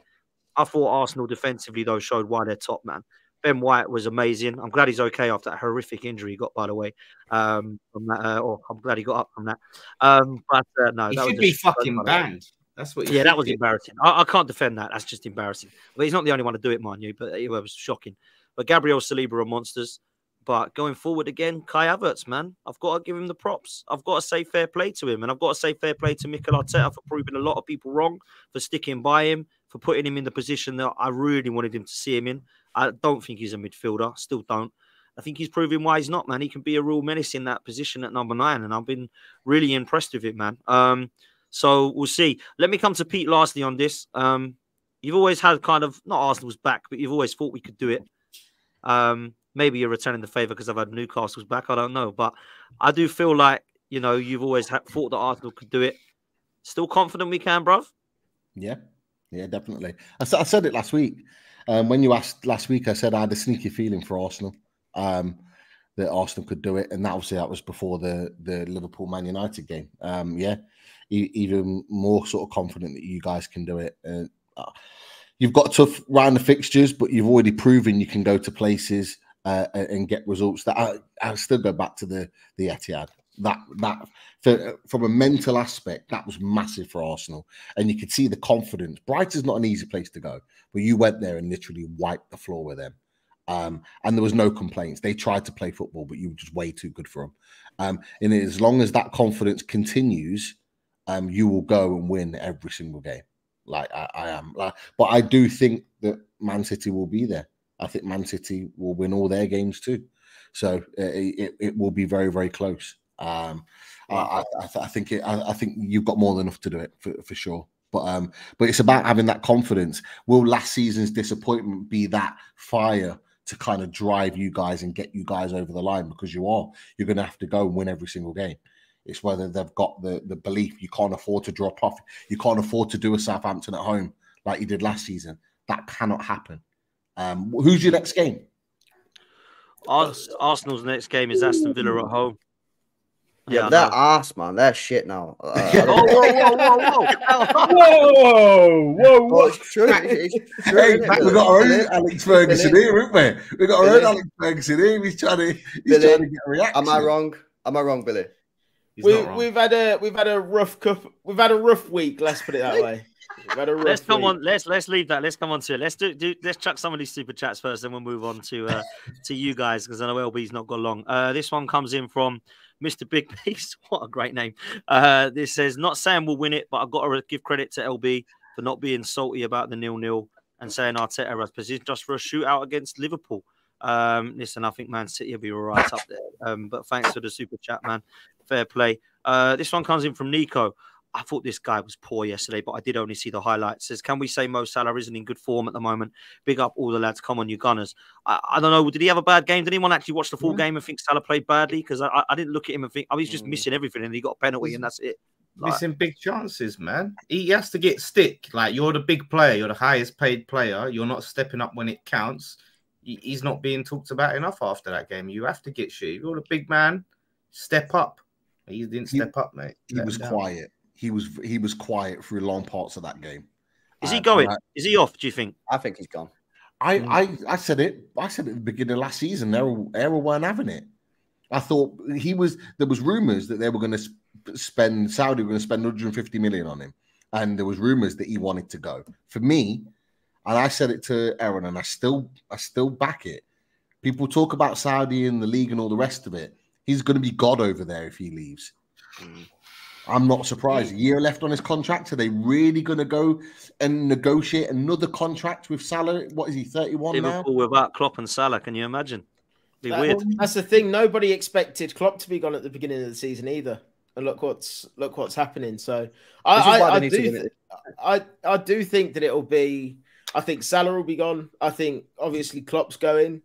I thought Arsenal defensively, though, showed why they're top, man. Ben White was amazing. I'm glad he's okay after that horrific injury he got, by the way. I'm glad he got up from that. No, he should be fucking banned. That's what. Yeah, that was embarrassing. I can't defend that. That's just embarrassing. But he's not the only one to do it, mind you, but it was shocking. But Gabriel Saliba are monsters. But going forward again, Kai Havertz, man, I've got to give him the props. I've got to say fair play to him. And I've got to say fair play to Mikel Arteta for proving a lot of people wrong, for sticking by him, for putting him in the position that I really wanted him to see him in. I don't think he's a midfielder. Still don't. I think he's proving why he's not, man. He can be a real menace in that position at number 9. And I've been really impressed with it, man. So we'll see. Let me come to Pete lastly on this. You've always had kind of, not Arsenal's back, but you've always thought we could do it. Maybe you're returning the favour because I've had Newcastle's back. I don't know. But I do feel like, you know, you've always thought that Arsenal could do it. Still confident we can, bruv? Yeah. Yeah, definitely. I said it last week. When you asked last week, I said I had a sneaky feeling for Arsenal, that Arsenal could do it. And obviously that was before the Liverpool-Man United game. Yeah, even more sort of confident that you guys can do it. You've got a tough round of fixtures, but you've already proven you can go to places and get results. That I still go back to the Etihad. From a mental aspect, that was massive for Arsenal, and you could see the confidence. Brighton's not an easy place to go, but you went there and literally wiped the floor with them, and there was no complaints. They tried to play football, but you were just way too good for them. And as long as that confidence continues, you will go and win every single game. Like I am, but I do think that Man City will be there. I think Man City will win all their games too. So it will be very, very close. I think you've got more than enough to do it for sure. But it's about having that confidence. Will last season's disappointment be that fire to kind of drive you guys and get you guys over the line? Because you're going to have to go and win every single game. It's whether they've got the belief. You can't afford to drop off. You can't afford to do a Southampton at home like you did last season. That cannot happen. Who's your next game? Arsenal's next game is Aston Villa at home. Yeah, they're arse, man. They're shit now. Whoa! Hey, we got our own Alex Ferguson here, haven't we? We got our own Alex Ferguson here. He's trying to get a reaction. Am I wrong? Am I wrong, Billy? We've had a rough cup. We've had a rough week. Let's put it that way. Let's leave that. Let's come on to it. Let's chuck some of these super chats first, then we'll move on to you guys, because I know LB's not got long. This one comes in from Mr. Big Beast. What a great name. This says, not saying we'll win it, but I've got to give credit to LB for not being salty about the 0-0 and saying Arteta has positioned just for a shootout against Liverpool. Listen, I think Man City will be right up there. But thanks for the super chat, man. Fair play. This one comes in from Nico. I thought this guy was poor yesterday, but I did only see the highlights. Says, can we say Mo Salah isn't in good form at the moment? Big up all the lads. Come on, you Gunners. I don't know. Did he have a bad game? Did anyone actually watch the full game and think Salah played badly? Because I didn't look at him and think, oh, he's just missing everything and he got a penalty and that's it. Like, missing big chances, man. He has to get stick. Like, you're the big player. You're the highest paid player. You're not stepping up when it counts. He's not being talked about enough after that game. You have to get shit. You're the big man. Step up. He didn't step up, mate. He was quiet. He was quiet through long parts of that game. Is he going? Is he off, do you think? I think he's gone. I said it at the beginning of last season. Errol weren't having it. I thought he was. There was rumours that they were going to spend Saudi were going to spend 150 million on him, and there was rumours that he wanted to go. For me, and I said it to Errol, and I still back it. People talk about Saudi and the league and all the rest of it. He's going to be God over there if he leaves. I'm not surprised. A year left on his contract. Are they really going to go and negotiate another contract with Salah? What is he, 31 now? Liverpool without Klopp and Salah. Can you imagine? It'd be weird. That's the thing. Nobody expected Klopp to be gone at the beginning of the season either. And look what's happening. So I do think that it'll be. I think Salah will be gone. I think obviously Klopp's going.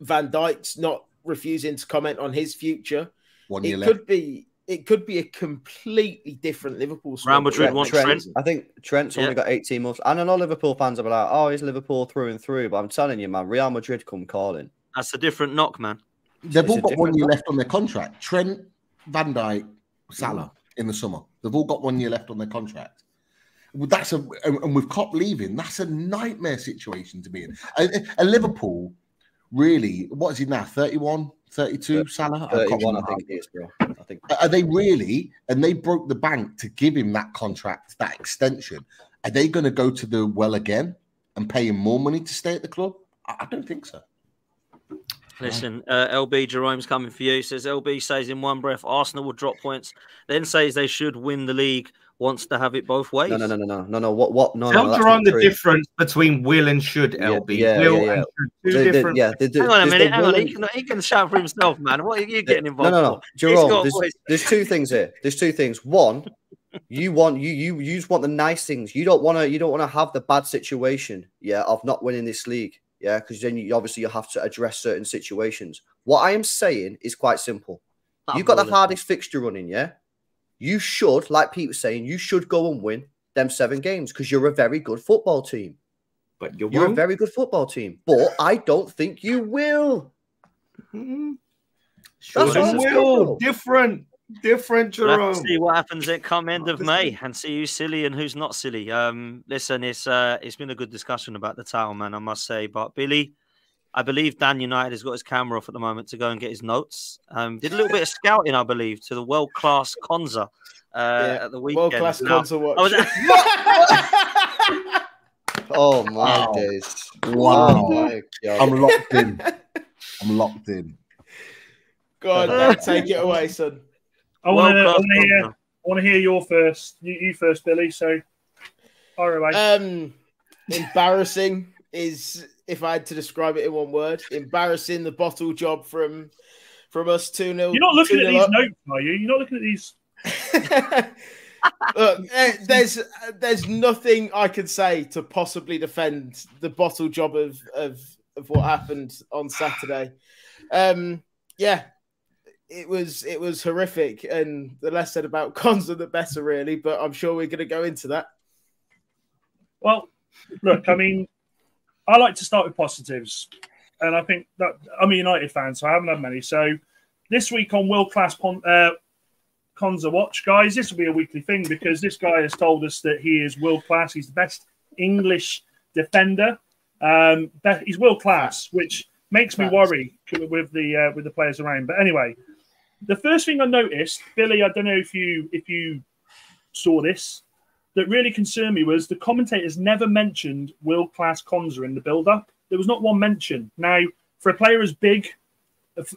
Van Dijk's not refusing to comment on his future. 1 year left. It could be a completely different Liverpool squad. Real Madrid wants Trent. I think Trent's only got 18 months. And I know Liverpool fans are like, oh, he's Liverpool through and through. But I'm telling you, man, Real Madrid come calling. That's a different knock, man. They've all got 1 year left on their contract. Trent, Van Dijk, Salah in the summer. They've all got 1 year left on their contract. And with Klopp leaving, that's a nightmare situation to be in. And Liverpool, really, what is he now, 31? 32, Salah? 31, I think it is, bro. I think. Are they really, and they broke the bank to give him that contract, that extension, are they going to go to the well again and pay him more money to stay at the club? I don't think so. Listen, LB Jerome's coming for you. He says, LB says in one breath, Arsenal will drop points, then says they should win the league, wants to have it both ways. No. What? No, tell Jerome the difference between will and should, LB. Will and should. Hang on a minute. Hang on. He can shout for himself, man. What are you getting involved for? Jerome, there's two things here. There's two things. One, you just want the nice things. You don't want to have the bad situation, of not winning this league. Yeah, because then you obviously have to address certain situations. What I am saying is quite simple. You've got the hardest fixture running, yeah? You should, like Pete was saying, you should go and win them 7 games because you're a very good football team. But you're a very good football team. But I don't think you will. Sure. That's will. Different, Jerome. We'll have to see what happens at come end of May and see who's silly and who's not silly. Listen, it's been a good discussion about the title, man, I must say. But Billy, I believe Dan United has got his camera off at the moment to go and get his notes. Did a little bit of scouting, I believe, to the world-class Konza at the weekend. World-class Konza watch. Oh, my days. Wow. I'm locked in. I'm locked in. God, take it away, son. I want to hear your first. You first, Billy. So, fire away. Embarrassing is, if I had to describe it in one word, embarrassing. The bottle job from us 2-0. You're not looking at these notes, are you? You're not looking at these. Look, there's nothing I can say to possibly defend the bottle job of what happened on Saturday. It was horrific, and the less said about Konza, the better, really. But I'm sure we're going to go into that. Well, look, I mean, I like to start with positives, and I think that I'm a United fan, so I haven't had many. So this week on World Class Cons a watch, guys. This will be a weekly thing because this guy has told us that he is world class. He's the best English defender. He's world class, which makes me worry with the players around. But anyway, the first thing I noticed, Billy, I don't know if you saw this, that really concerned me was the commentators never mentioned world class Konza in the build up. There was not one mention. Now, for a player as big,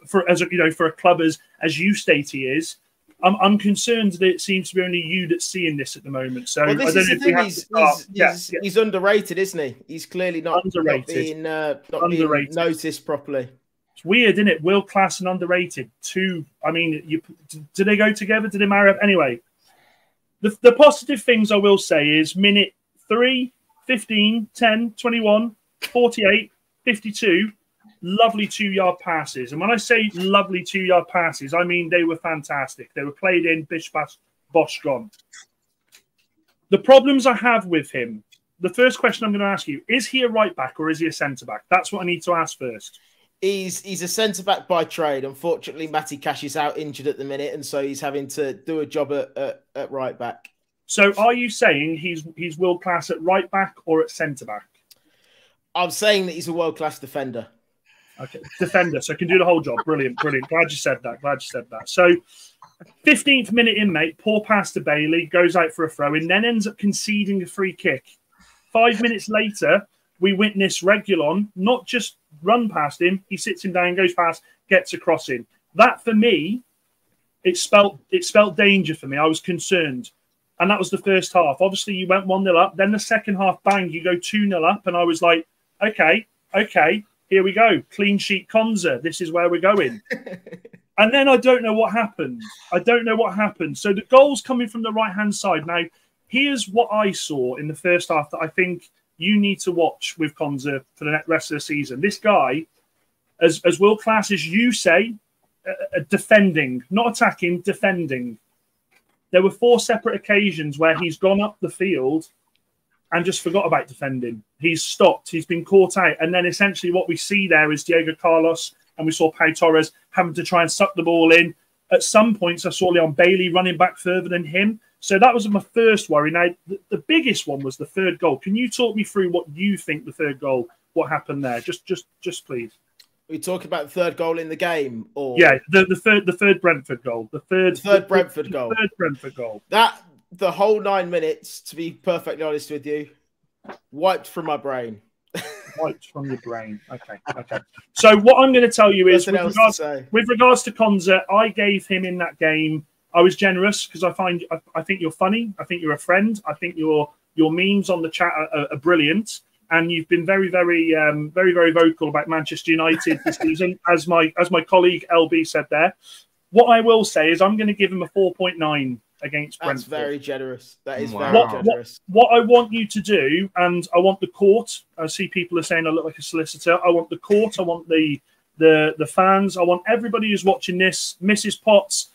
for a club as you state he is, I'm concerned that it seems to be only you that's seeing this at the moment. So well, I don't know if we have to start. He's underrated, isn't he? He's clearly not being noticed properly. It's weird, isn't it? World class and underrated. I mean, do they go together? Do they marry up? Anyway, the positive things I will say is minute 3, 15, 10, 21, 48, 52, lovely 2-yard passes. And when I say lovely 2-yard passes, I mean they were fantastic. They were played in, bish bash, bosh gone. The problems I have with him, the first question I'm going to ask you, is he a right back or is he a centre-back? That's what I need to ask first. He's a centre-back by trade. Unfortunately, Matty Cash is out injured at the minute, and so he's having to do a job at right back. So are you saying he's world-class at right back or at centre-back? I'm saying that he's a world-class defender. Okay, defender, so can do the whole job. Brilliant, brilliant. Glad you said that, glad you said that. So 15th minute in, mate, poor pass to Bailey, goes out for a throw-in, then ends up conceding a free kick. 5 minutes later, we witness Reguilon not just run past him, he sits him down, goes past, gets a cross in. That, for me, it spelt danger for me. I was concerned. And that was the first half. Obviously, you went 1-0 up. Then the second half, bang, you go 2-0 up. And I was like, okay, here we go. Clean sheet Konza. This is where we're going. And then I don't know what happened. I don't know what happened. So the goal's coming from the right-hand side. Now, here's what I saw in the first half that I think you need to watch with Konza for the rest of the season. This guy, as world-class as you say, defending, not attacking, defending. There were 4 separate occasions where he's gone up the field and just forgot about defending. He's stopped. He's been caught out. And then essentially what we see there is Diego Carlos, and we saw Pau Torres having to try and suck the ball in. At some points, I saw Leon Bailey running back further than him. So that was my first worry. Now, the biggest one was the third goal. Can you talk me through what you think the third goal, what happened there? Just please. We talk about the third goal in the game, or yeah, the third Brentford goal, the third Brentford goal. That the whole 9 minutes, to be perfectly honest with you, wiped from my brain. Wiped from your brain. Okay. So what I'm going to tell you is, with regards to Konza, I gave him in that game. I was generous because I think you're funny. I think you're a friend. I think your memes on the chat are brilliant, and you've been very, very vocal about Manchester United this season, as my colleague LB said there. What I will say is I'm going to give him a 4.9 against Brentford. That's very generous. That is very generous. What I want you to do, and I want the court. I see people are saying I look like a solicitor. I want the court. I want the fans. I want everybody who's watching this, Mrs. Potts.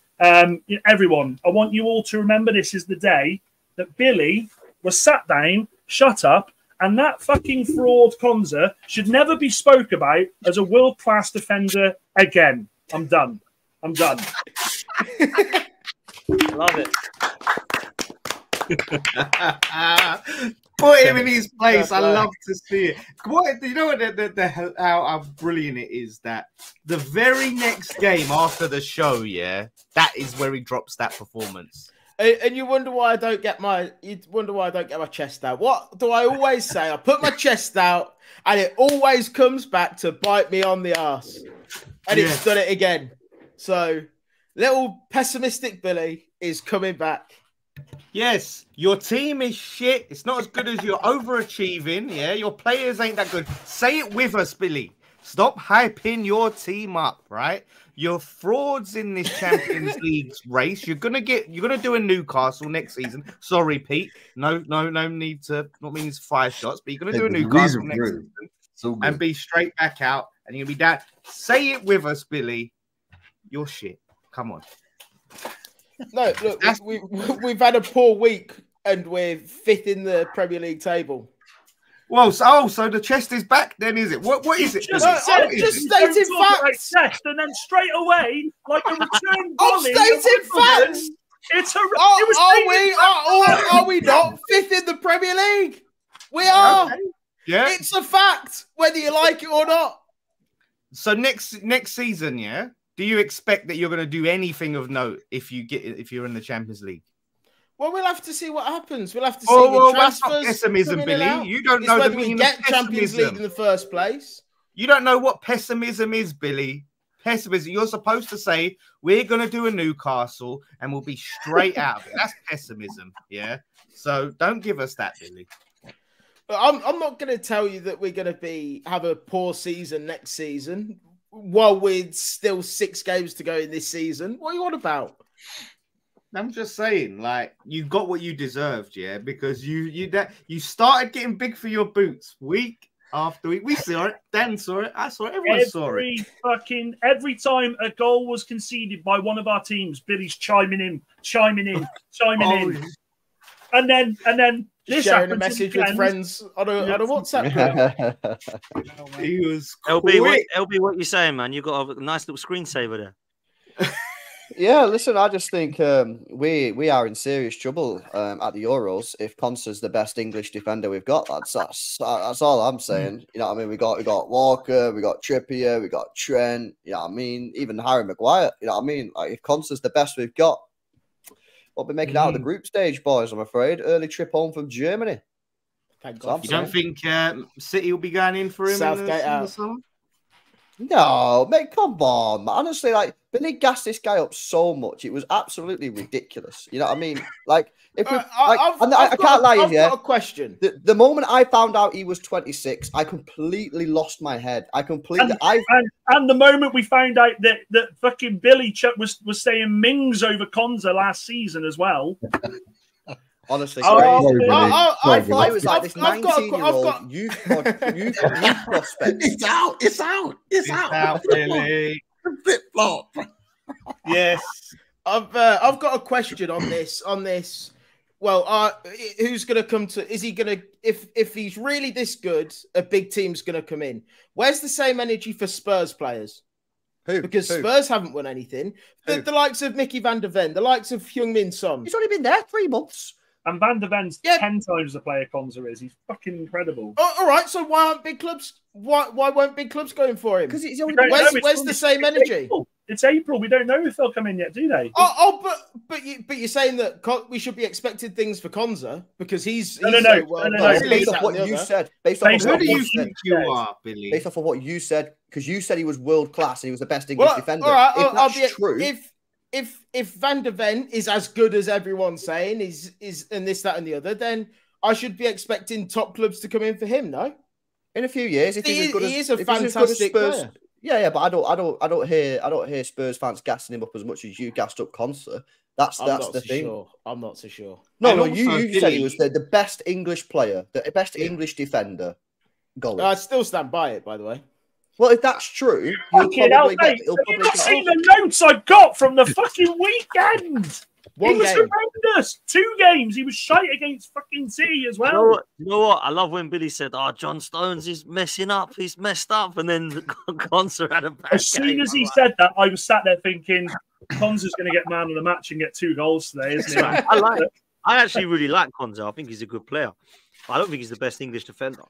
Everyone, I want you all to remember this is the day that Billy was sat down, shut up, and that fucking fraud Konza should never be spoke about as a world-class defender again. I'm done. I'm done. Love it. Put him in his place. I love to see it. You know what how brilliant it is that the very next game after the show, yeah, that is where he drops that performance. And you wonder why I don't get my chest out. What do I always say? I put my chest out, and it always comes back to bite me on the ass, and it's done it again. So little pessimistic Billy is coming back. Yes, your team is shit. It's not as good as you're overachieving. Yeah, your players ain't that good. Say it with us, Billy. Stop hyping your team up, right? You're frauds in this Champions League race. You're gonna do a Newcastle next season. Sorry, Pete. No need to. Not means 5 shots, but you're gonna do a Newcastle next season and be straight back out, and you're gonna be down. Say it with us, Billy. You're shit. Come on. No, look, we've had a poor week and we're 5th in the Premier League table. Well, so the chest is back then, is it? What is it? Just stated facts. And then straight away, like a return volley. I'm stating facts. It's horrendous. Are we not fifth in the Premier League? We are. Okay. Yeah, it's a fact, whether you like it or not. So next season, yeah, do you expect that you're going to do anything of note if you're in the Champions League? Well, we'll have to see what happens. We'll have to see the transfers. That's not pessimism, Billy. You don't know whether we get Champions League in the first place. You don't know what pessimism is, Billy. Pessimism. You're supposed to say we're going to do a Newcastle and we'll be straight out of it. That's pessimism, yeah. So don't give us that, Billy. I'm not going to tell you that we're going to have a poor season next season while we're still 6 games to go in this season. What are you on about? I'm just saying, like, you got what you deserved, yeah, because you started getting big for your boots week after week. We saw it. Dan saw it. I saw it. Everyone saw it. Every time a goal was conceded by one of our teams, Billy's chiming in. And then this sharing a message with friends on a WhatsApp. He was LB, what you saying, man? You got a nice little screensaver there. Yeah, listen, I just think we are in serious trouble at the Euros if Conte's the best English defender we've got. That's all I'm saying. You know what I mean? We got Walker, we got Trippier, we got Trent. You know what I mean? Even Harry Maguire. You know what I mean? Like, if Conte's the best we've got, we'll be making out of the group stage, boys, I'm afraid. Early trip home from Germany. Thank God. You don't think City will be going in for him in the summer? No, mate, come on, man. Honestly, like, Billy gassed this guy up so much. It was absolutely ridiculous. You know what I mean? Like, if we, I can't lie here. I've got a question. The moment I found out he was 26, I completely lost my head. And the moment we found out that fucking Billy was saying Mings over Konza last season as well. Honestly, I've got youth prospect. It's out. Really. Flip flop. Yes, I've got a question on this. Well, who's going to come to? Is he going to? If he's really this good, a big team's going to come in. Where's the same energy for Spurs players? Because Spurs haven't won anything. The likes of Mickey van der Ven, the likes of Heung-min Son. He's only been there 3 months. And Van der Ven's 10 times the player Konza is. He's fucking incredible. Oh, all right, so why aren't big clubs? Why won't big clubs go in for him? Because where's the same energy? It's April. We don't know if they'll come in yet, do they? But you're saying that we should be expecting things for Konza because he's based off what you said. Who do you think you are, Billy? Based off of what you said, because you said he was world class and he was the best English defender. All right, if Van der Ven is as good as everyone's saying, is and this, that, and the other, then I should be expecting top clubs to come in for him, no? In a few years, if he's as good as fantastic Spurs, yeah, but I don't hear Spurs fans gassing him up as much as you gassed up Konsa. That's the thing. Sure. I'm not so sure. No, you said he was the best English player, the best English defender. I still stand by it, by the way. Well, if that's true, you've not seen the notes I got from the fucking weekend. He was horrendous. 2 games. He was shite against fucking City as well. You know what? I love when Billy said, oh, John Stones is messing up. He's messed up. And then Konza had a bad game. As soon as he said that, I was sat there thinking, Konza's going to get man of the match and get 2 goals today, isn't he? I actually really like Konza. I think he's a good player. I don't think he's the best English defender.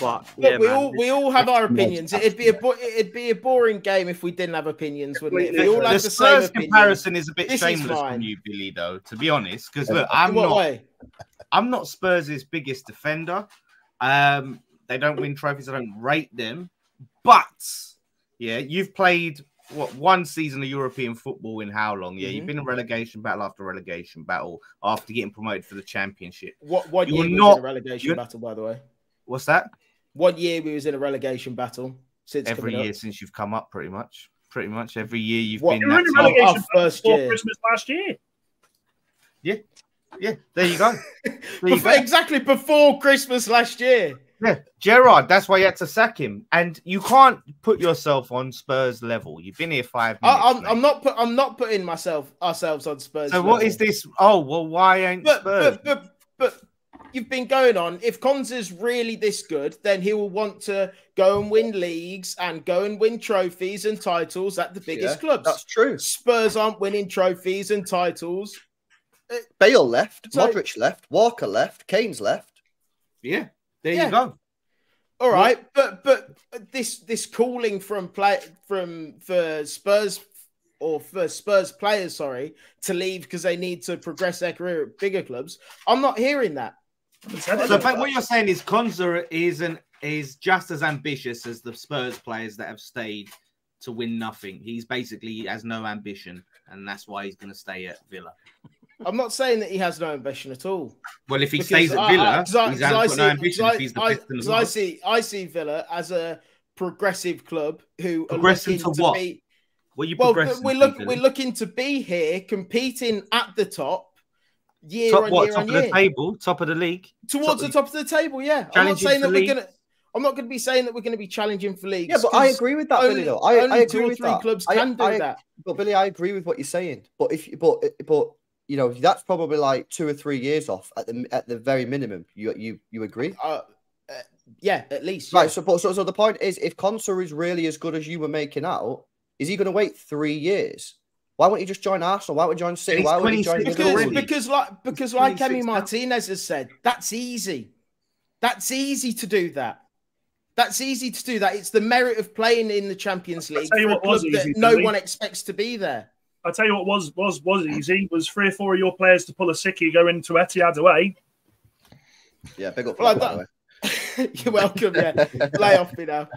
But yeah, we all have our opinions. It'd be a boring game if we didn't have opinions, wouldn't it? We all have the same opinion. Comparison is a bit shameless from you, Billy, though, to be honest. Because look, I'm not Spurs' biggest defender. They don't win trophies. I don't rate them. But yeah, you've played one season of European football in how long? Yeah, you've been in relegation battle after relegation battle after getting promoted for the Championship. What year was in a relegation battle, by the way? What's that? What year we was in a relegation battle? Every year since you've come up, pretty much. Pretty much every year you've been in a relegation battle. Christmas last year. Yeah. Yeah. There you go. Exactly before Christmas last year. Yeah. Gerrard, that's why you had to sack him. And you can't put yourself on Spurs level. You've been here 5 minutes. I'm not putting ourselves on Spurs level. So what is this? Oh, well, why ain't Spurs? But you've been going on. If Konza's really this good, then he will want to go and win leagues and go and win trophies and titles at the biggest clubs. That's true. Spurs aren't winning trophies and titles Bale left, Modric left, Walker left, Kane's left. Yeah, there you go. All right, but this calling for Spurs or for Spurs players, sorry, to leave because they need to progress their career at bigger clubs. I'm not hearing that. So what you're saying is Konza is just as ambitious as the Spurs players that have stayed to win nothing. He's basically has no ambition, and that's why he's going to stay at Villa. I'm not saying that he has no ambition at all. Well, if he stays at Villa, he's got no ambition. I see Villa as a progressive club who progressing to what? Well, we're looking to be here, competing at the top, top of the league, towards the top of the table. Yeah, I'm not saying that we're gonna. I'm not going to be saying that we're going to be challenging for leagues. Yeah, but I agree with that, Billy. Though I agree with that. Clubs can do that. But Billy, I agree with what you're saying. But you know, that's probably like 2 or 3 years off at the very minimum. You agree? Yeah, at least. Right. Yeah. So the point is, if Konsa is really as good as you were making out, is he going to wait 3 years? Why won't you just join Arsenal? Why won't you join City? Why won't you join because Emi Martinez has said, that's easy. That's easy to do that. That's easy to do that. It's the merit of playing in the Champions League. No one expects to be there. I tell you what was easy was 3 or 4 of your players to pull a sickie go into Etihad away. Yeah, big up. You're welcome. Yeah, lay off me now.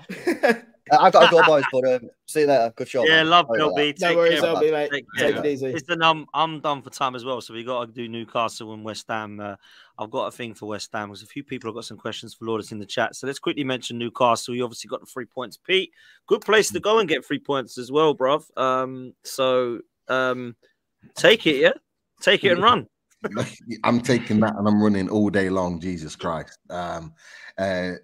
I've got to go, boys. But see you later. Good shot. Yeah, man. Love LB. No worries, LB, mate. Take it easy. Listen, I'm done for time as well, so we got to do Newcastle and West Ham. I've got a thing for West Ham because a few people have got some questions for Lawless in the chat. So let's quickly mention Newcastle. You obviously got the 3 points, Pete. Good place to go and get 3 points as well, bruv. Take it, yeah? Take it and run. I'm taking that and I'm running all day long, Jesus Christ. Fulham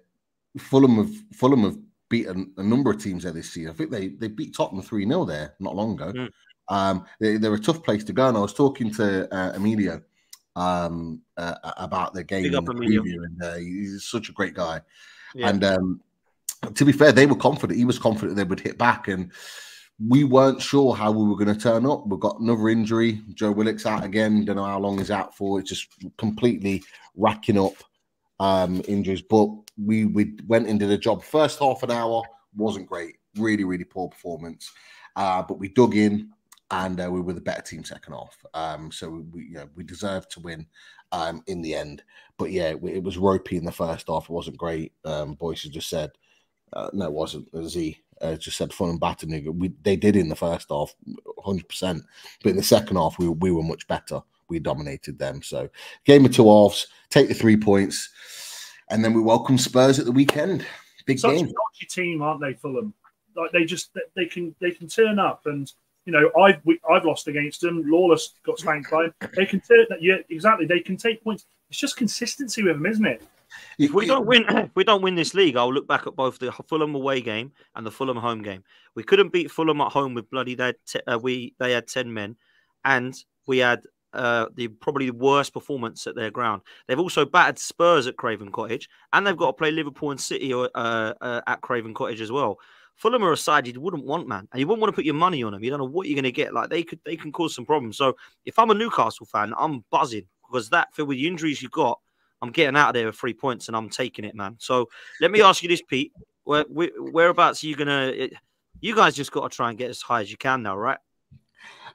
have beaten a number of teams there this year. I think they beat Tottenham 3-0 there not long ago. Mm. They're a tough place to go. And I was talking to Emilio about the game. Big up Emilio. He's such a great guy. Yeah. And to be fair, they were confident. He was confident they would hit back. And we weren't sure how we were going to turn up. We've got another injury. Joe Willock's out again. Don't know how long he's out for. It's just completely racking up injuries. But we went into the job. First half an hour wasn't great. Really, really poor performance. But we dug in and we were the better team second half. So we deserved to win in the end. But yeah, it was ropey in the first half. It wasn't great. Boyce has just said, no, it wasn't. Just said Fulham battered Newcastle. They did in the first half, 100%. But in the second half, we were much better. We dominated them. So game of two halves, take the 3 points, and then we welcome Spurs at the weekend. Big game. Such a dodgy team, aren't they, Fulham? Like they can turn up, and you know I've lost against them. Lawless got spanked by them. They can turn that. Yeah, exactly. They can take points. It's just consistency with them, isn't it? If we don't win this league, I'll look back at both the Fulham away game and the Fulham home game. We couldn't beat Fulham at home with bloody they had 10 men, and we had probably the worst performance at their ground. They've also battered Spurs at Craven Cottage, and they've got to play Liverpool and City at Craven Cottage as well. Fulham are a side you wouldn't want, man, and you wouldn't want to put your money on them. You don't know what you're going to get. Like they can cause some problems. So if I'm a Newcastle fan, I'm buzzing because that with the injuries you got. I'm getting out of there with 3 points and I'm taking it, man. So let me ask you this, Pete. Whereabouts are you going to... You guys just got to try and get as high as you can now, right?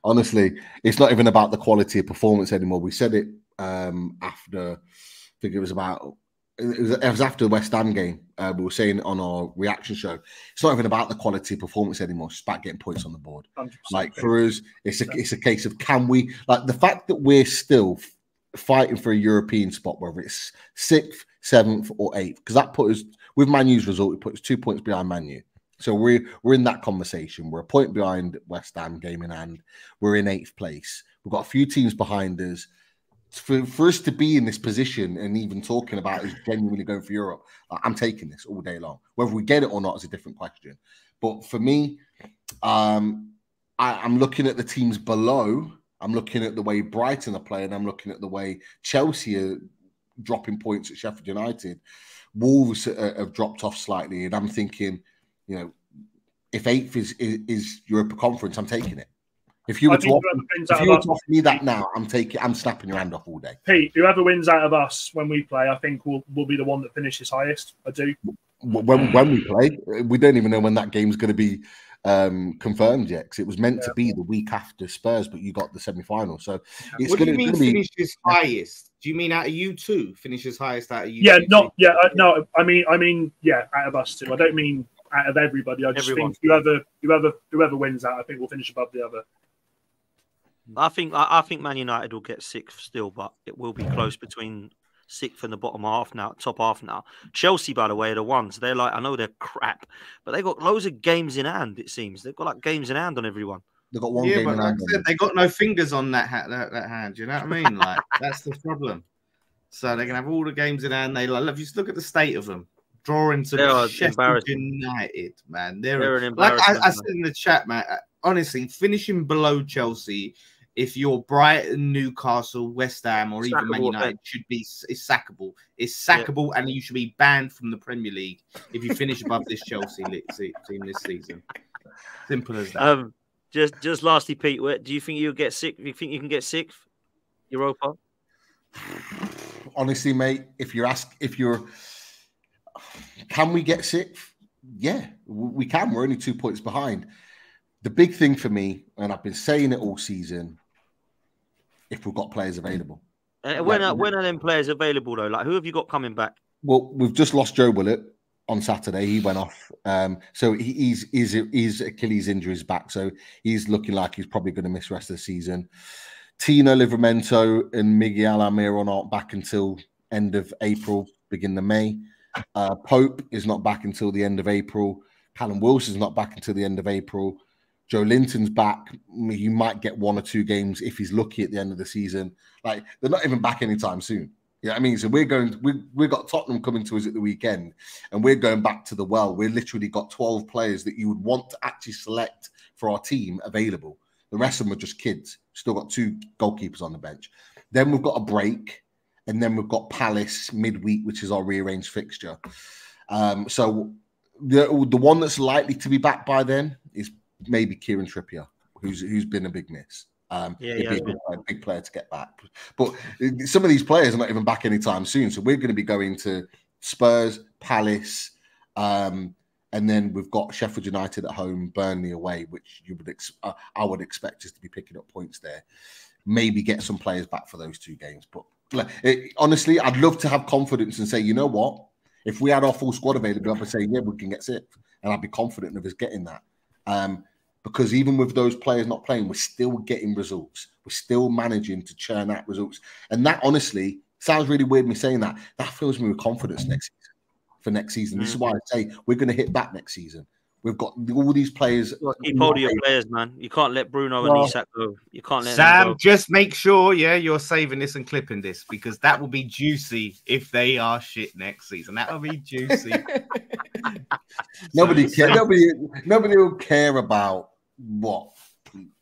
Honestly, it's not even about the quality of performance anymore. We said it after... I think it was about... It was after the West Ham game. We were saying on our reaction show, it's not even about the quality of performance anymore. It's about getting points on the board. 100%. Like, for us, it's a case of can we... Like, the fact that we're still... fighting for a European spot, whether it's 6th, 7th, or 8th, because that put us with Man U's result, it puts 2 points behind Man U. So we're in that conversation. We're a point behind West Ham, game in hand. We're in 8th place. We've got a few teams behind us. For us to be in this position and even talking about is genuinely going for Europe. I'm taking this all day long. Whether we get it or not is a different question. But for me, I'm looking at the teams below. I'm looking at the way Brighton are playing. I'm looking at the way Chelsea are dropping points at Sheffield United. Wolves have dropped off slightly. And I'm thinking, you know, if 8th is Europa Conference, I'm taking it. If you were to offer me that now, I'm snapping your hand off all day. Pete, whoever wins out of us when we play, I think will be the one that finishes highest. I do. When we play, we don't even know when that game's going to be confirmed yet, because it was meant to be the week after Spurs, but you got the semi-final. So it's what do you mean finishes highest? Do you mean out of you two finishes highest out of you? Yeah, no, I mean out of us two. I don't mean out of everybody. I just think whoever wins out, I think will finish above the other. I think Man United will get sixth still, but it will be close between sixth and the bottom half now, top half now. Chelsea, by the way, are the ones. They're like, I know they're crap, but they've got loads of games in hand, it seems. They've got like games in hand on everyone. They've got one game in hand. Like I said, they got no fingers on that hand, you know what I mean? Like, that's the problem. So they're going to have all the games in hand. They like, just look at the state of them. Drawing to Sheffield United, man. They're an embarrassment. Like I said in the chat, man, honestly, finishing below Chelsea, if you're Brighton, Newcastle, West Ham, or even Man United, should be sackable. It's sackable, and you should be banned from the Premier League if you finish above this Chelsea team this season. Simple as that. Just lastly, Pete, do you think you'll get sixth? You think you can get sixth? Europa. Honestly, mate, can we get sixth? Yeah, we can. We're only 2 points behind. The big thing for me, and I've been saying it all season, if we've got players available. When are them players available, though? Like, who have you got coming back? Well, we've just lost Joe Willett on Saturday. He went off. So his Achilles injury is back. So he's looking like he's probably going to miss the rest of the season. Tino Livramento and Miguel Almiron aren't back until end of April, beginning of May. Pope is not back until the end of April. Callum Wilson's not back until the end of April. Joe Linton's back. You might get 1 or 2 games if he's lucky at the end of the season. Like, they're not even back anytime soon. You know what I mean? So we've got Tottenham coming to us at the weekend, and we're going back to the well. We've literally got 12 players that you would want to actually select for our team available. The rest of them are just kids. Still got 2 goalkeepers on the bench. Then we've got a break, and then we've got Palace midweek, which is our rearranged fixture. So the one that's likely to be back by then is maybe Kieran Trippier, who's been a big miss. Big player to get back. But some of these players are not even back anytime soon. So we're going to be going to Spurs, Palace, and then we've got Sheffield United at home, Burnley away, which you would I would expect us to be picking up points there. Maybe get some players back for those 2 games. But honestly, I'd love to have confidence and say, you know what? If we had our full squad available, I'd be saying, yeah, we can get sixth. And I'd be confident of us getting that. Because even with those players not playing, we're still getting results. We're still managing to churn out results. And that, honestly, sounds really weird me saying that. That fills me with confidence for next season. This is why I say we're going to hit back next season. We've got all these players. Keep hold of your players, man. You can't let Bruno and Isak go. You can't let Sam go. Just make sure, you're saving this and clipping this, because that will be juicy if they are shit next season. That will be juicy. Nobody will care about what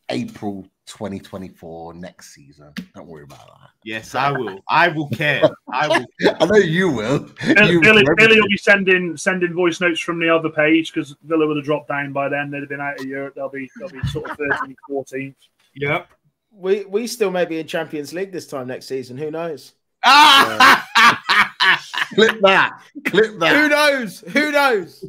April 2024 next season. Don't worry about that. Yes, I will. I will care. I will care. I know you will. Billy will be sending voice notes from the other page, because Villa would have dropped down by then. They'd have been out of Europe. They'll be sort of 13th, 14th. Yep. We still may be in Champions League this time next season. Who knows? Ah! Clip that. Clip that. Who knows? Who knows?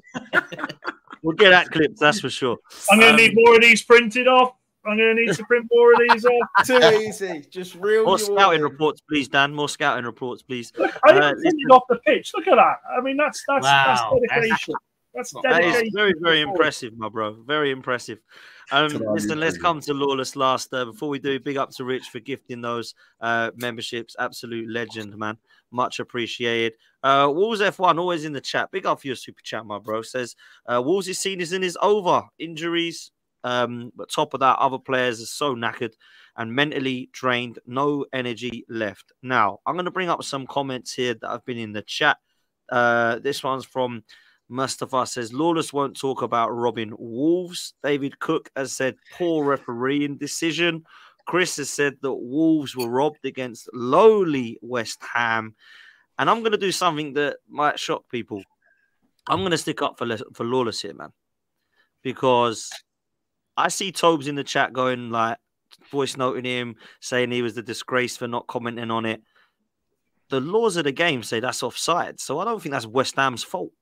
We'll get that clipped, that's for sure. I'm going to need more of these printed off. I'm going to need to print more of these off. Too easy. Just real. More scouting reports, please, Dan. More scouting reports, please. Look, I didn't print it off the pitch. Look at that. I mean, that's dedication. That's dedication. That is very, very impressive, my bro. Very impressive. Listen, let's come to Lawless last. Before we do, big up to Rich for gifting those memberships. Absolute legend, man. Much appreciated. Wolves F1, always in the chat. Big up for your super chat, my bro. Says, Wolves' season is over. Injuries. But top of that, other players are so knackered and mentally drained, no energy left. Now, I'm going to bring up some comments here that have been in the chat. This one's from Mustafa, says, Lawless won't talk about robbing Wolves. David Cook has said, poor refereeing decision. Chris has said that Wolves were robbed against lowly West Ham. And I'm going to do something that might shock people. I'm going to stick up for Lawless here, man. Because I see Tobes in the chat going like voice noting him, saying he was the disgrace for not commenting on it. The laws of the game say that's offside, so I don't think that's West Ham's fault.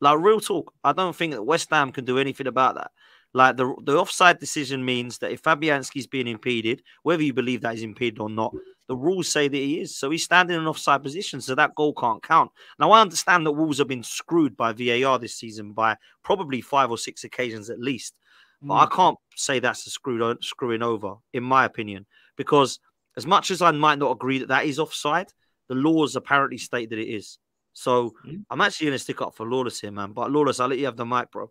Like, real talk, I don't think that West Ham can do anything about that. Like, the offside decision means that if Fabianski's being impeded, whether you believe that he's impeded or not, the rules say that he is. So he's standing in an offside position, so that goal can't count. Now, I understand that Wolves have been screwed by VAR this season by probably 5 or 6 occasions at least. But I can't say that's a screwing over, in my opinion, because as much as I might not agree that that is offside, the laws apparently state that it is. So I'm actually going to stick up for Lawless here, man. But Lawless, I'll let you have the mic, bro.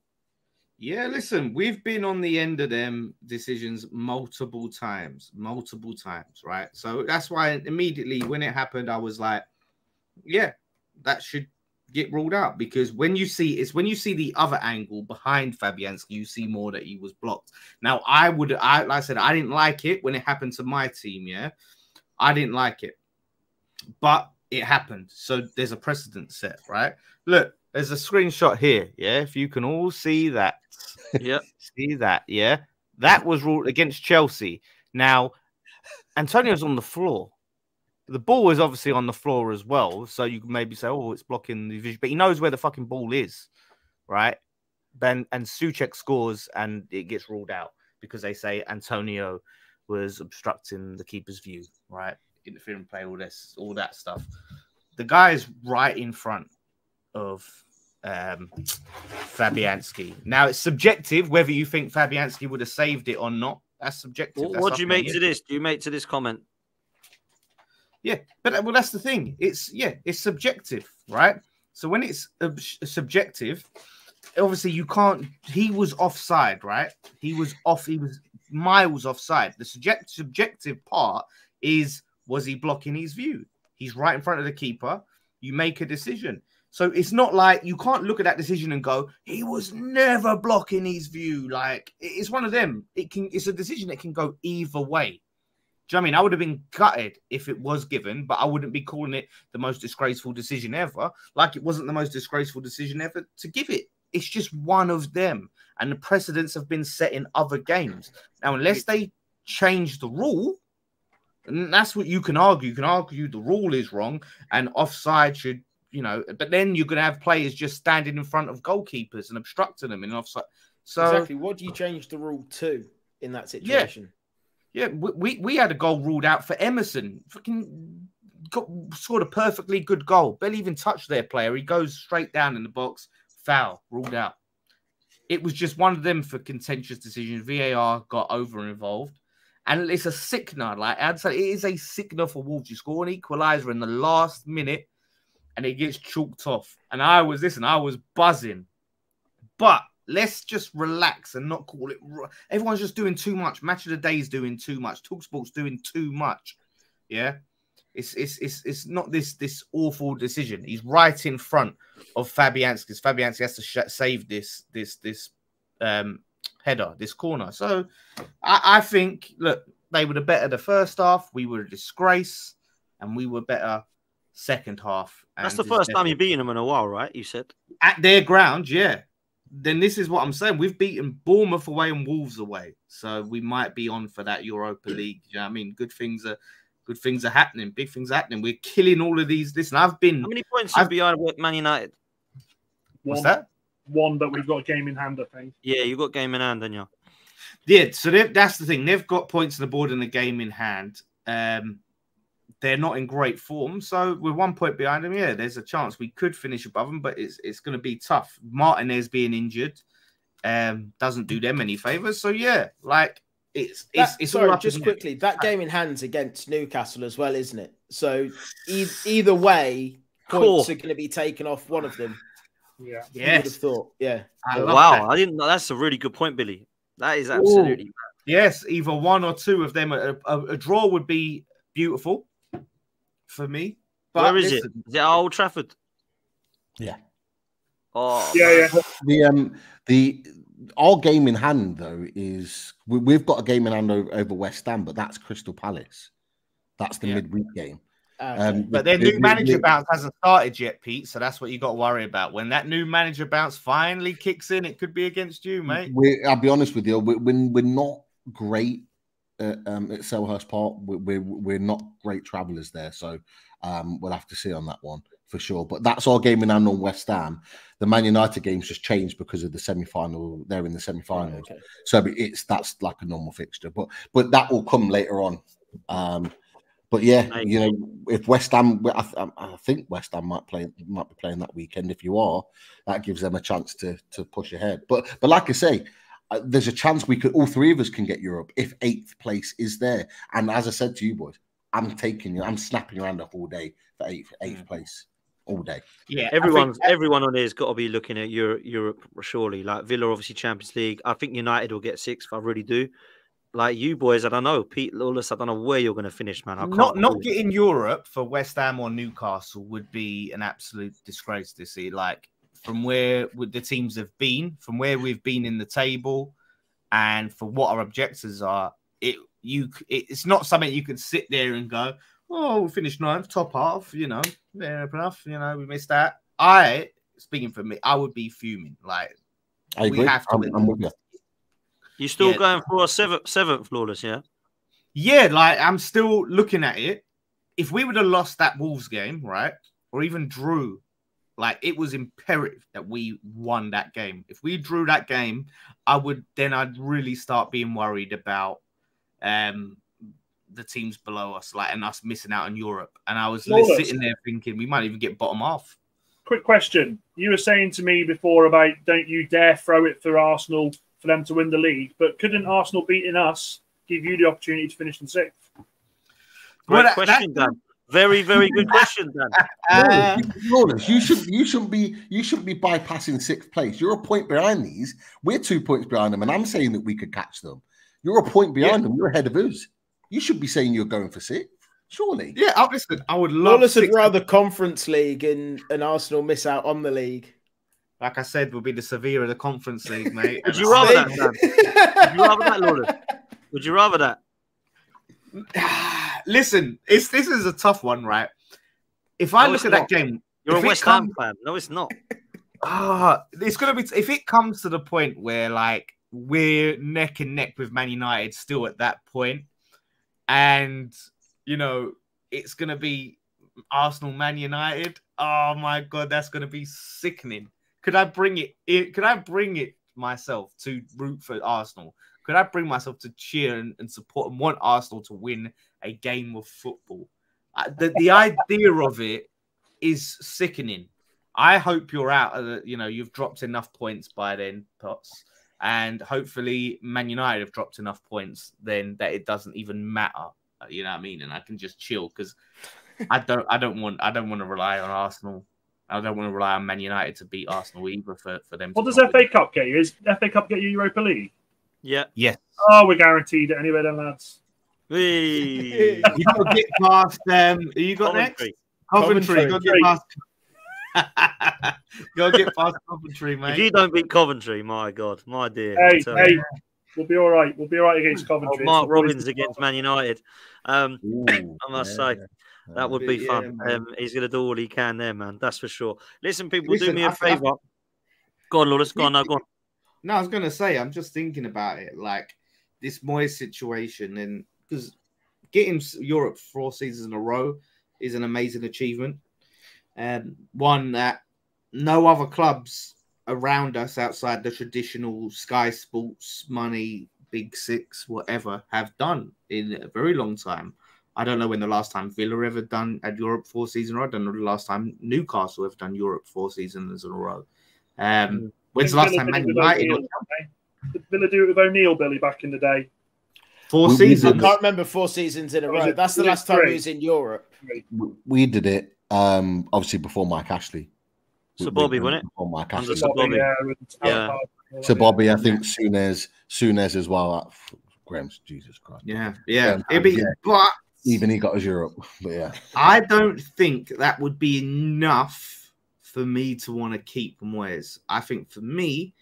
Yeah, listen, we've been on the end of them decisions multiple times, right? So that's why immediately when it happened, I was like, yeah, that should get ruled out, because when you see, it's when you see the other angle behind Fabianski, you see more that he was blocked. Now, I like I said, I didn't like it when it happened to my team, yeah? I didn't like it. But it happened. So there's a precedent set, right? Look, there's a screenshot here, yeah? If you can all see that. Yeah. See that, yeah? That was ruled against Chelsea. Now, Antonio's on the floor. The ball is obviously on the floor as well. So you can maybe say, oh, it's blocking the vision. But he knows where the fucking ball is, right? Ben and Suchek scores and it gets ruled out because they say Antonio was obstructing the keeper's view, right? Interfering play, all this, all that stuff. The guy is right in front of Fabianski. Now, it's subjective whether you think Fabianski would have saved it or not. That's subjective. Well, what do you make to this? Do you make to this comment? Yeah, but well, that's the thing. It's, yeah, it's subjective, right? So when it's subjective, obviously you can't. He was offside, right? He was off. He was miles offside. The subjective part is, was he blocking his view? He's right in front of the keeper. You make a decision. So it's not like you can't look at that decision and go, he was never blocking his view. Like, it's one of them. It can. It's a decision that can go either way. Do you know what I mean? I would have been gutted if it was given, but I wouldn't be calling it the most disgraceful decision ever. Like, it wasn't the most disgraceful decision ever to give it. It's just one of them. And the precedents have been set in other games. Now, unless they change the rule, and that's what you can argue. You can argue the rule is wrong and offside should, you know, but then you're going to have players just standing in front of goalkeepers and obstructing them in offside. So exactly. What do you change the rule to in that situation? Yeah, we had a goal ruled out for Emerson. Fucking scored a perfectly good goal. Barely even touched their player. He goes straight down in the box. Foul. Ruled out. It was just one of them for contentious decisions. VAR got over-involved. And it's a sickener. Like, I'd say it is a sickener for Wolves. You score an equaliser in the last minute and it gets chalked off. And I was, listen, I was buzzing. But let's just relax and not call it. Everyone's just doing too much. Match of the Day is doing too much. TalkSport's doing too much. Yeah, it's not this awful decision. He's right in front of Fabianski. Because Fabianski has to save this header, this corner. So I think, look, they were the better the first half. We were a disgrace, and we were better second half. That's the first time you've beaten them in a while, right? You said at their ground, yeah. Then this is what I'm saying. We've beaten Bournemouth away and Wolves away. So we might be on for that Europa League. You know what I mean? Good things are happening. Big things are happening. We're killing all of these. Listen, I've been... How many points are behind Man United? What's that? One, but we've got a game in hand, I think. Yeah, you've got game in hand, haven't you? Yeah, so that's the thing. They've got points on the board and a game in hand. They're not in great form, so we're 1 point behind them. Yeah, there's a chance we could finish above them, but it's going to be tough. Martinez being injured doesn't do them any favors. So yeah, like it's sorry, all just quickly, that game in hand's against Newcastle as well, isn't it? So either way, points are going to be taken off one of them. Yeah, yes. Yeah. Wow, that. I didn't know. That's a really good point, Billy. That is absolutely bad. Yes. Either one or two of them. A draw would be beautiful. For me, but where is it? Is it Old Trafford? Yeah. Oh, yeah. The our game in hand though is we've got a game in hand over West Ham, but that's Crystal Palace. That's the midweek game. But their new manager bounce hasn't started yet, Pete. So that's what you got to worry about. When that new manager bounce finally kicks in, it could be against you, mate. I'll be honest with you. We're not great at Selhurst Park. We're not great travellers there. So we'll have to see on that one for sure. But that's our game in hand on West Ham. The Man United game's just changed because of the semi-final. They're in the semi-finals. Okay. So that's like a normal fixture. But that will come later on. But yeah, you know, if West Ham, I think West Ham might be playing that weekend. If you are, that gives them a chance to push ahead. But like I say, there's a chance all three of us can get Europe if 8th place is there. And as I said to you boys, I'm snapping your hand off all day for eighth place all day. Yeah, everyone on there's got to be looking at Europe surely. Like Villa, obviously Champions League. I think United will get 6th. I really do. Like you boys, I don't know. Pete, Lawless, I don't know where you're going to finish, man. Not getting Europe for West Ham or Newcastle would be an absolute disgrace to see. Like from where the teams have been, from where we've been in the table, and for what our objectives are, it's not something you can sit there and go, oh, we finished 9th, top half, you know, fair enough, you know, we missed that. Speaking for me, I would be fuming. Like I agree. We have to. I'm with you. You're still going for a seventh, Lawless, yeah? Yeah, like, I'm still looking at it. If we would have lost that Wolves game, right, or even drew, like, it was imperative that we won that game. If we drew that game, I'd really start being worried about the teams below us, like, and us missing out on Europe. And I was sitting there thinking, we might even get bottom half. Quick question. You were saying to me before about, don't you dare throw it for Arsenal for them to win the league, but couldn't Arsenal beating us give you the opportunity to finish in 6th? Great question, Dan. Very, very good question, Dan. Lawless, you shouldn't be bypassing 6th place. You're a point behind these. We're 2 points behind them, and I'm saying that we could catch them. You're a point behind them. You're ahead of us. You should be saying you're going for 6th, surely. Yeah, listen, I would love. Lawless would rather Conference League and Arsenal miss out on the league. Like I said, we'll be the Sevilla of the Conference League, mate. Would you rather that, Dan? Would you rather that, Lawless? Would you rather that? Listen, this is a tough one, right? If I look at that game... You're a West Ham fan. No, it's not. It's going to be... If it comes to the point where, like, we're neck and neck with Man United still at that point, and, you know, it's going to be Arsenal, Man United. Oh, my God, that's going to be sickening. Could I bring it myself to root for Arsenal? Could I bring myself to cheer and support and want Arsenal to win a game of football? The idea of it is sickening. I hope you're out of the, you know, you've dropped enough points by then, Potts, and hopefully Man United have dropped enough points then that it doesn't even matter. You know what I mean? And I can just chill because I don't want to rely on Arsenal. I don't want to rely on Man United to beat Arsenal either for them. What does FA Cup get you? Is FA Cup get you Europa League? Yeah. Yes. Oh, we're guaranteed it anyway then, lads. Hey. You got to get past them. You got Coventry. Coventry. Go get past Coventry, mate. If you don't beat Coventry, my God, my dear. Hey, we'll be all right. We'll be all right against Coventry. Mark Robbins against Man United. Ooh, I must say. That would be fun. Yeah, he's going to do all he can there, man. That's for sure. Listen, people, do me a favour. Go on, Lawless. Go on. No, go on. No, I was going to say, I'm just thinking about it. Like, this Moyes situation, and because getting Europe 4 seasons in a row is an amazing achievement. One that no other clubs around us outside the traditional Sky Sports, Money, Big Six, whatever, have done in a very long time. I don't know when the last time Villa ever done at Europe 4 seasons in a row. I don't know the last time Newcastle ever done Europe 4 seasons in a row. When's the last time Man United? Did Villa do it with O'Neill, Billy, back in the day? 4 seasons? I can't remember 4 seasons in a row. That's the last time he was in Europe. We did it, obviously, before Mike Ashley. So Bobby, wasn't it? Before Mike Ashley. Yeah. So Bobby, I think Sunez as well. Graham's, Jesus Christ. Yeah, yeah. But... Even he got us Europe, but yeah. I don't think that would be enough for me to want to keep Moyes. I think for me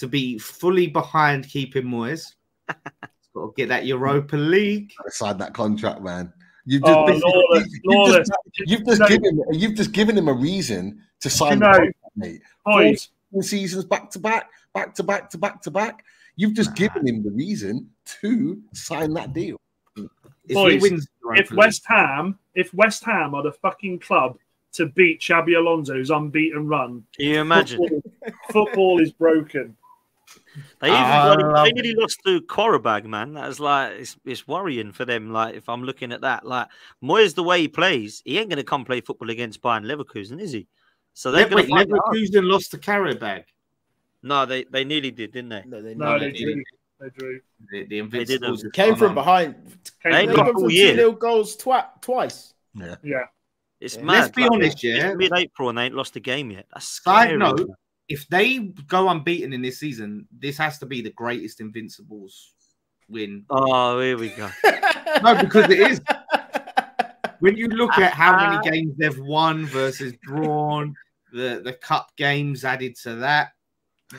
to be fully behind keeping Moyes, got to get that Europa League. Got to sign that contract, man. You've just given him a reason to sign. The contract, mate. Seasons back to back. You've just given him the reason to sign that deal. If West Ham are the fucking club to beat Xabi Alonso's unbeaten run, can you imagine? Football is broken. They nearly lost to Korabag, man. That is like it's worrying for them. Like if I'm looking at that, like Moyes, the way he plays, he ain't going to come play football against Bayern Leverkusen, is he? So they're going to Leverkusen lost to Karabag. No, they nearly did, didn't they? No, they didn't. They drew. The Invincibles came from behind. They got all year. 2-0 goals twice. Yeah. Yeah. It's mad. Let's be honest, yeah. Mid-April and they ain't lost a game yet. That's scary. No, if they go unbeaten in this season, this has to be the greatest Invincibles win. Oh, here we go. No, because it is. When you look at how many games they've won versus drawn, the cup games added to that,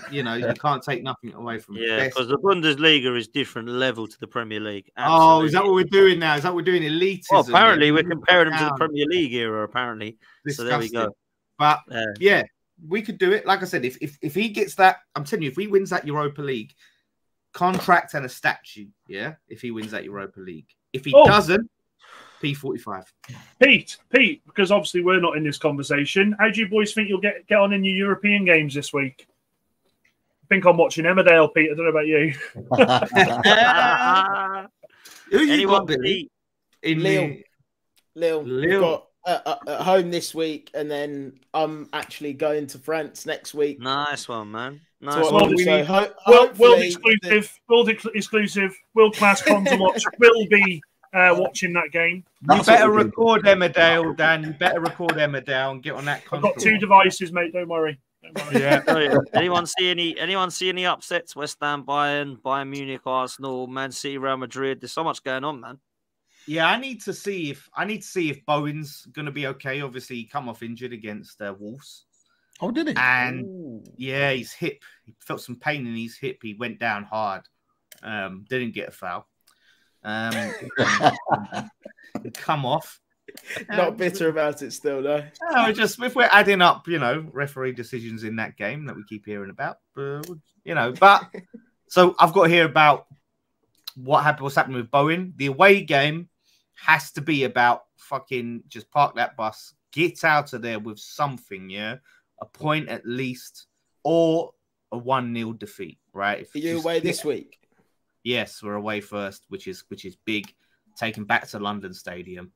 you know, you can't take nothing away from it. Yeah, because the Bundesliga is different level to the Premier League. Absolutely. Oh, is that what we're doing now? Is that what we're doing? Elitism? Well, apparently we're comparing them to the Premier League era, apparently. Disgusting. So there we go. But, yeah, we could do it. Like I said, if he gets that, I'm telling you, if he wins that Europa League, contract and a statue, yeah, if he wins that Europa League. If he doesn't, P45. Pete, because obviously we're not in this conversation, how do you boys think you'll get on in your European games this week? I think I'm watching Emmerdale, Pete. I don't know about you. Who you got, Billy? In Lille. Got at home this week, and then I'm actually going to France next week. Nice one, man. Nice one. So world exclusive. World class comms watch will be watching that game. You better record Emmerdale, Dan. You better record Emmerdale and get on that. I've got two devices, mate. Don't worry. Yeah. Anyone see any upsets? West Ham, Bayern Munich, Arsenal, Man City, Real Madrid. There's so much going on, man. Yeah, I need to see if Bowen's going to be okay. Obviously, he come off injured against Wolves. Oh, did he? And yeah, his hip. He felt some pain in his hip. He went down hard. Didn't get a foul. Come off. Not bitter about it still, though. No, just if we're adding up, you know, referee decisions in that game that we keep hearing about, you know. But so I've got to hear about what's happening with Bowen. The away game has to be about fucking just park that bus, get out of there with something, yeah, a point at least, or a 1-0 defeat, right? If you're away this week, yes, we're away first, which is big. Taken back to London Stadium.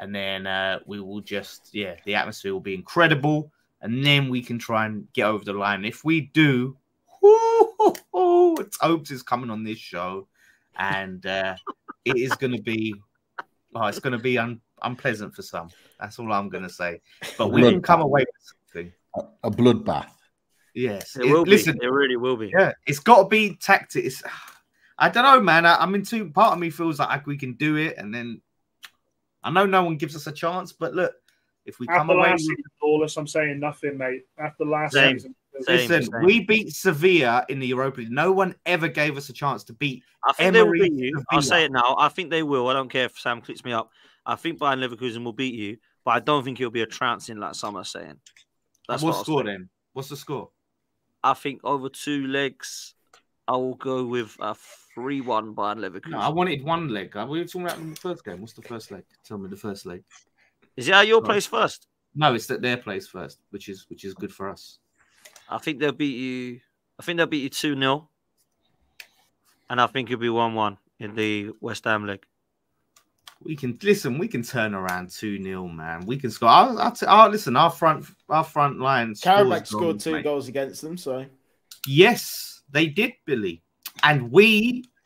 And then we will just, yeah, the atmosphere will be incredible. And then we can try and get over the line. If we do, Tobes is coming on this show. And it is going to be, it's going to be unpleasant for some. That's all I'm going to say. But we can come away with something. A bloodbath. Yes. It really will be. Yeah, it's got to be tactics. I don't know, man. Part of me feels like we can do it. And then, I know no one gives us a chance, but look, if we come away with Lawless, I'm saying nothing, mate. After last season, listen, we beat Sevilla in the Europa League. No one ever gave us a chance to beat. I think they'll beat you. I'll say it now. I think they will. I don't care if Sam clicks me up. I think Bayern Leverkusen will beat you, but I don't think it'll be a trouncing like some are saying. That's what I'll score then? What's the score? I think over two legs, I will go with a 3-1 Bayern Leverkusen. No, I wanted one leg. We were talking about the first game. What's the first leg? Tell me the first leg. Is it at your place first? No, it's at their place first, which is good for us. I think they'll beat you. I think they'll beat you 2-0, and I think it'll be 1-1 in the West Ham leg. We can listen. We can turn around 2-0, man. We can score. I'll listen. Our front line. Karabakh scored two goals against them. So yes, they did, Billy. And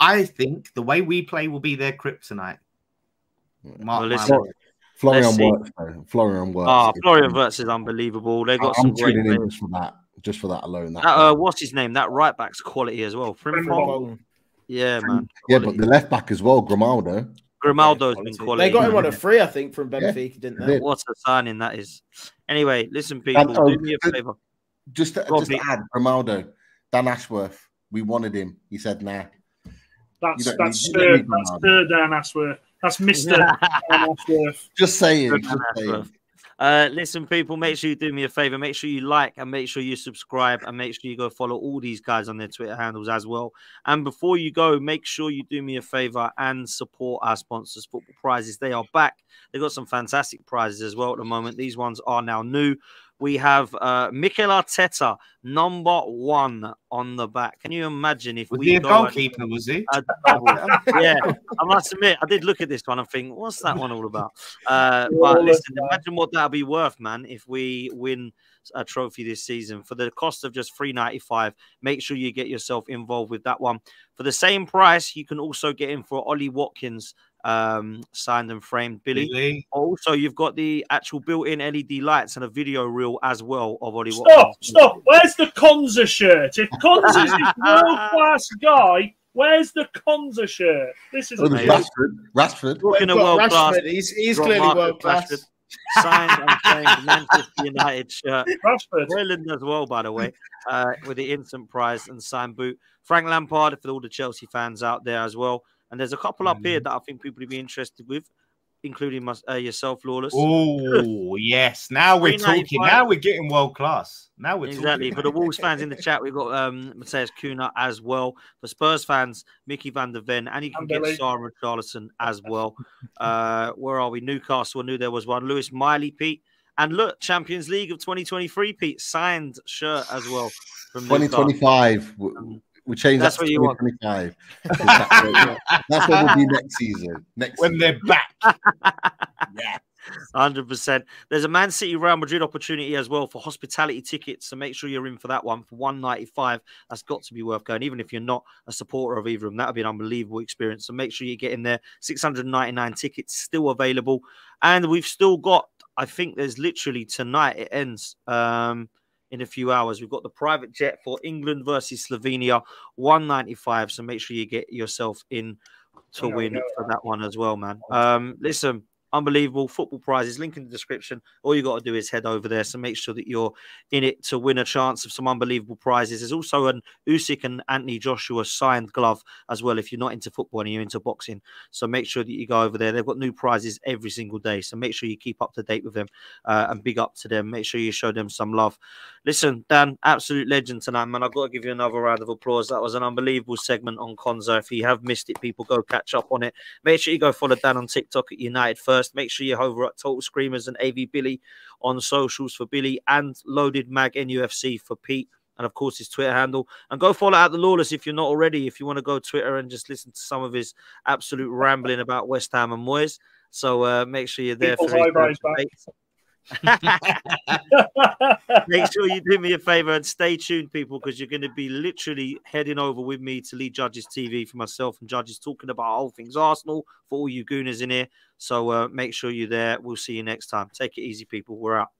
I think the way we play will be their kryptonite. Florian Wirtz. Oh, Florian Wirtz is unbelievable. They got some great players in for that. Just for that alone. What's his name? That right back's quality as well. Frimpong. Yeah, man. Yeah, quality. But the left back as well, Grimaldo. Grimaldo's been quality. They got him on a free, I think, from Benfica, didn't they? What a signing that is. Anyway, listen, people, do me a favour. Just to add, Grimaldo, Dan Ashworth. We wanted him. He said, nah. That's Sir Dan Ashworth. That's Mr. Dan Ashworth. Just saying. Listen, people, make sure you do me a favor. Make sure you like and make sure you subscribe and make sure you go follow all these guys on their Twitter handles as well. And before you go, make sure you do me a favor and support our sponsors, Football Prizes. They are back. They've got some fantastic prizes as well at the moment. These ones are now new. We have Mikel Arteta, #1 on the back. Can you imagine if we go... Was he a goalkeeper, was he? Yeah, I must admit, I did look at this one and think, what's that one all about? But listen, imagine what that'll be worth, man, if we win a trophy this season. For the cost of just $3.95, make sure you get yourself involved with that one. For the same price, you can also get in for Ollie Watkins, signed and framed Billy. Also, you've got the actual built-in LED lights and a video reel as well of Ollie Watkins. Stop. Where's the Konza shirt? If Konza's this world-class guy, where's the Konza shirt? This is Rashford. Talking of world-class, he's clearly world-class. Signed and framed Manchester United shirt. Rashford. Welland as well, by the way, with the instant prize and signed boot. Frank Lampard for all the Chelsea fans out there as well. And there's a couple up here that I think people would be interested with, including yourself, Lawless. Oh, yes. Now we're talking. Now we're getting world class. Now we're talking. For the Wolves fans in the chat, we've got Mateus Cunha as well. For Spurs fans, Mickey van der Ven. And you can get Sarah Richarlison as well. Where are we? Newcastle. I knew there was one. Lewis Miley, Pete. And look, Champions League of 2023, Pete. Signed shirt as well. From 2025. We change that's that to 2025. That's what we'll do next season. When they're back. Yeah. 100%. There's a Man City Real Madrid opportunity as well for hospitality tickets. So make sure you're in for that one for $1.95. That's got to be worth going. Even if you're not a supporter of either of them, that'll be an unbelievable experience. So make sure you get in there. 699 tickets still available. And we've still got, I think there's literally tonight it ends. In a few hours, we've got the private jet for England versus Slovenia, $1.95. So make sure you get yourself in to win for that one as well, man. Listen, unbelievable football prizes. Link in the description. All you got to do is head over there. So make sure that you're in it to win a chance of some unbelievable prizes. There's also an Usyk and Anthony Joshua signed glove as well. If you're not into football and you're into boxing, so make sure that you go over there. They've got new prizes every single day. So make sure you keep up to date with them and big up to them. Make sure you show them some love. Listen, Dan, absolute legend tonight, man. I've got to give you another round of applause. That was an unbelievable segment on Konza. If you have missed it, people, go catch up on it. Make sure you go follow Dan on TikTok at United First. Make sure you're over at Total Screamers and AV Billy on socials for Billy and Loaded Mag NUFC for Pete. And, of course, his Twitter handle. And go follow out the Lawless if you're not already. If you want to go Twitter and just listen to some of his absolute rambling about West Ham and Moyes. So make sure you're there for his Make sure you do me a favor and stay tuned, people, because you're going to be literally heading over with me to Lead Judges TV for myself and Judges talking about all things Arsenal for all you gooners in here. So make sure you're there. We'll see you next time. Take it easy, people. We're out.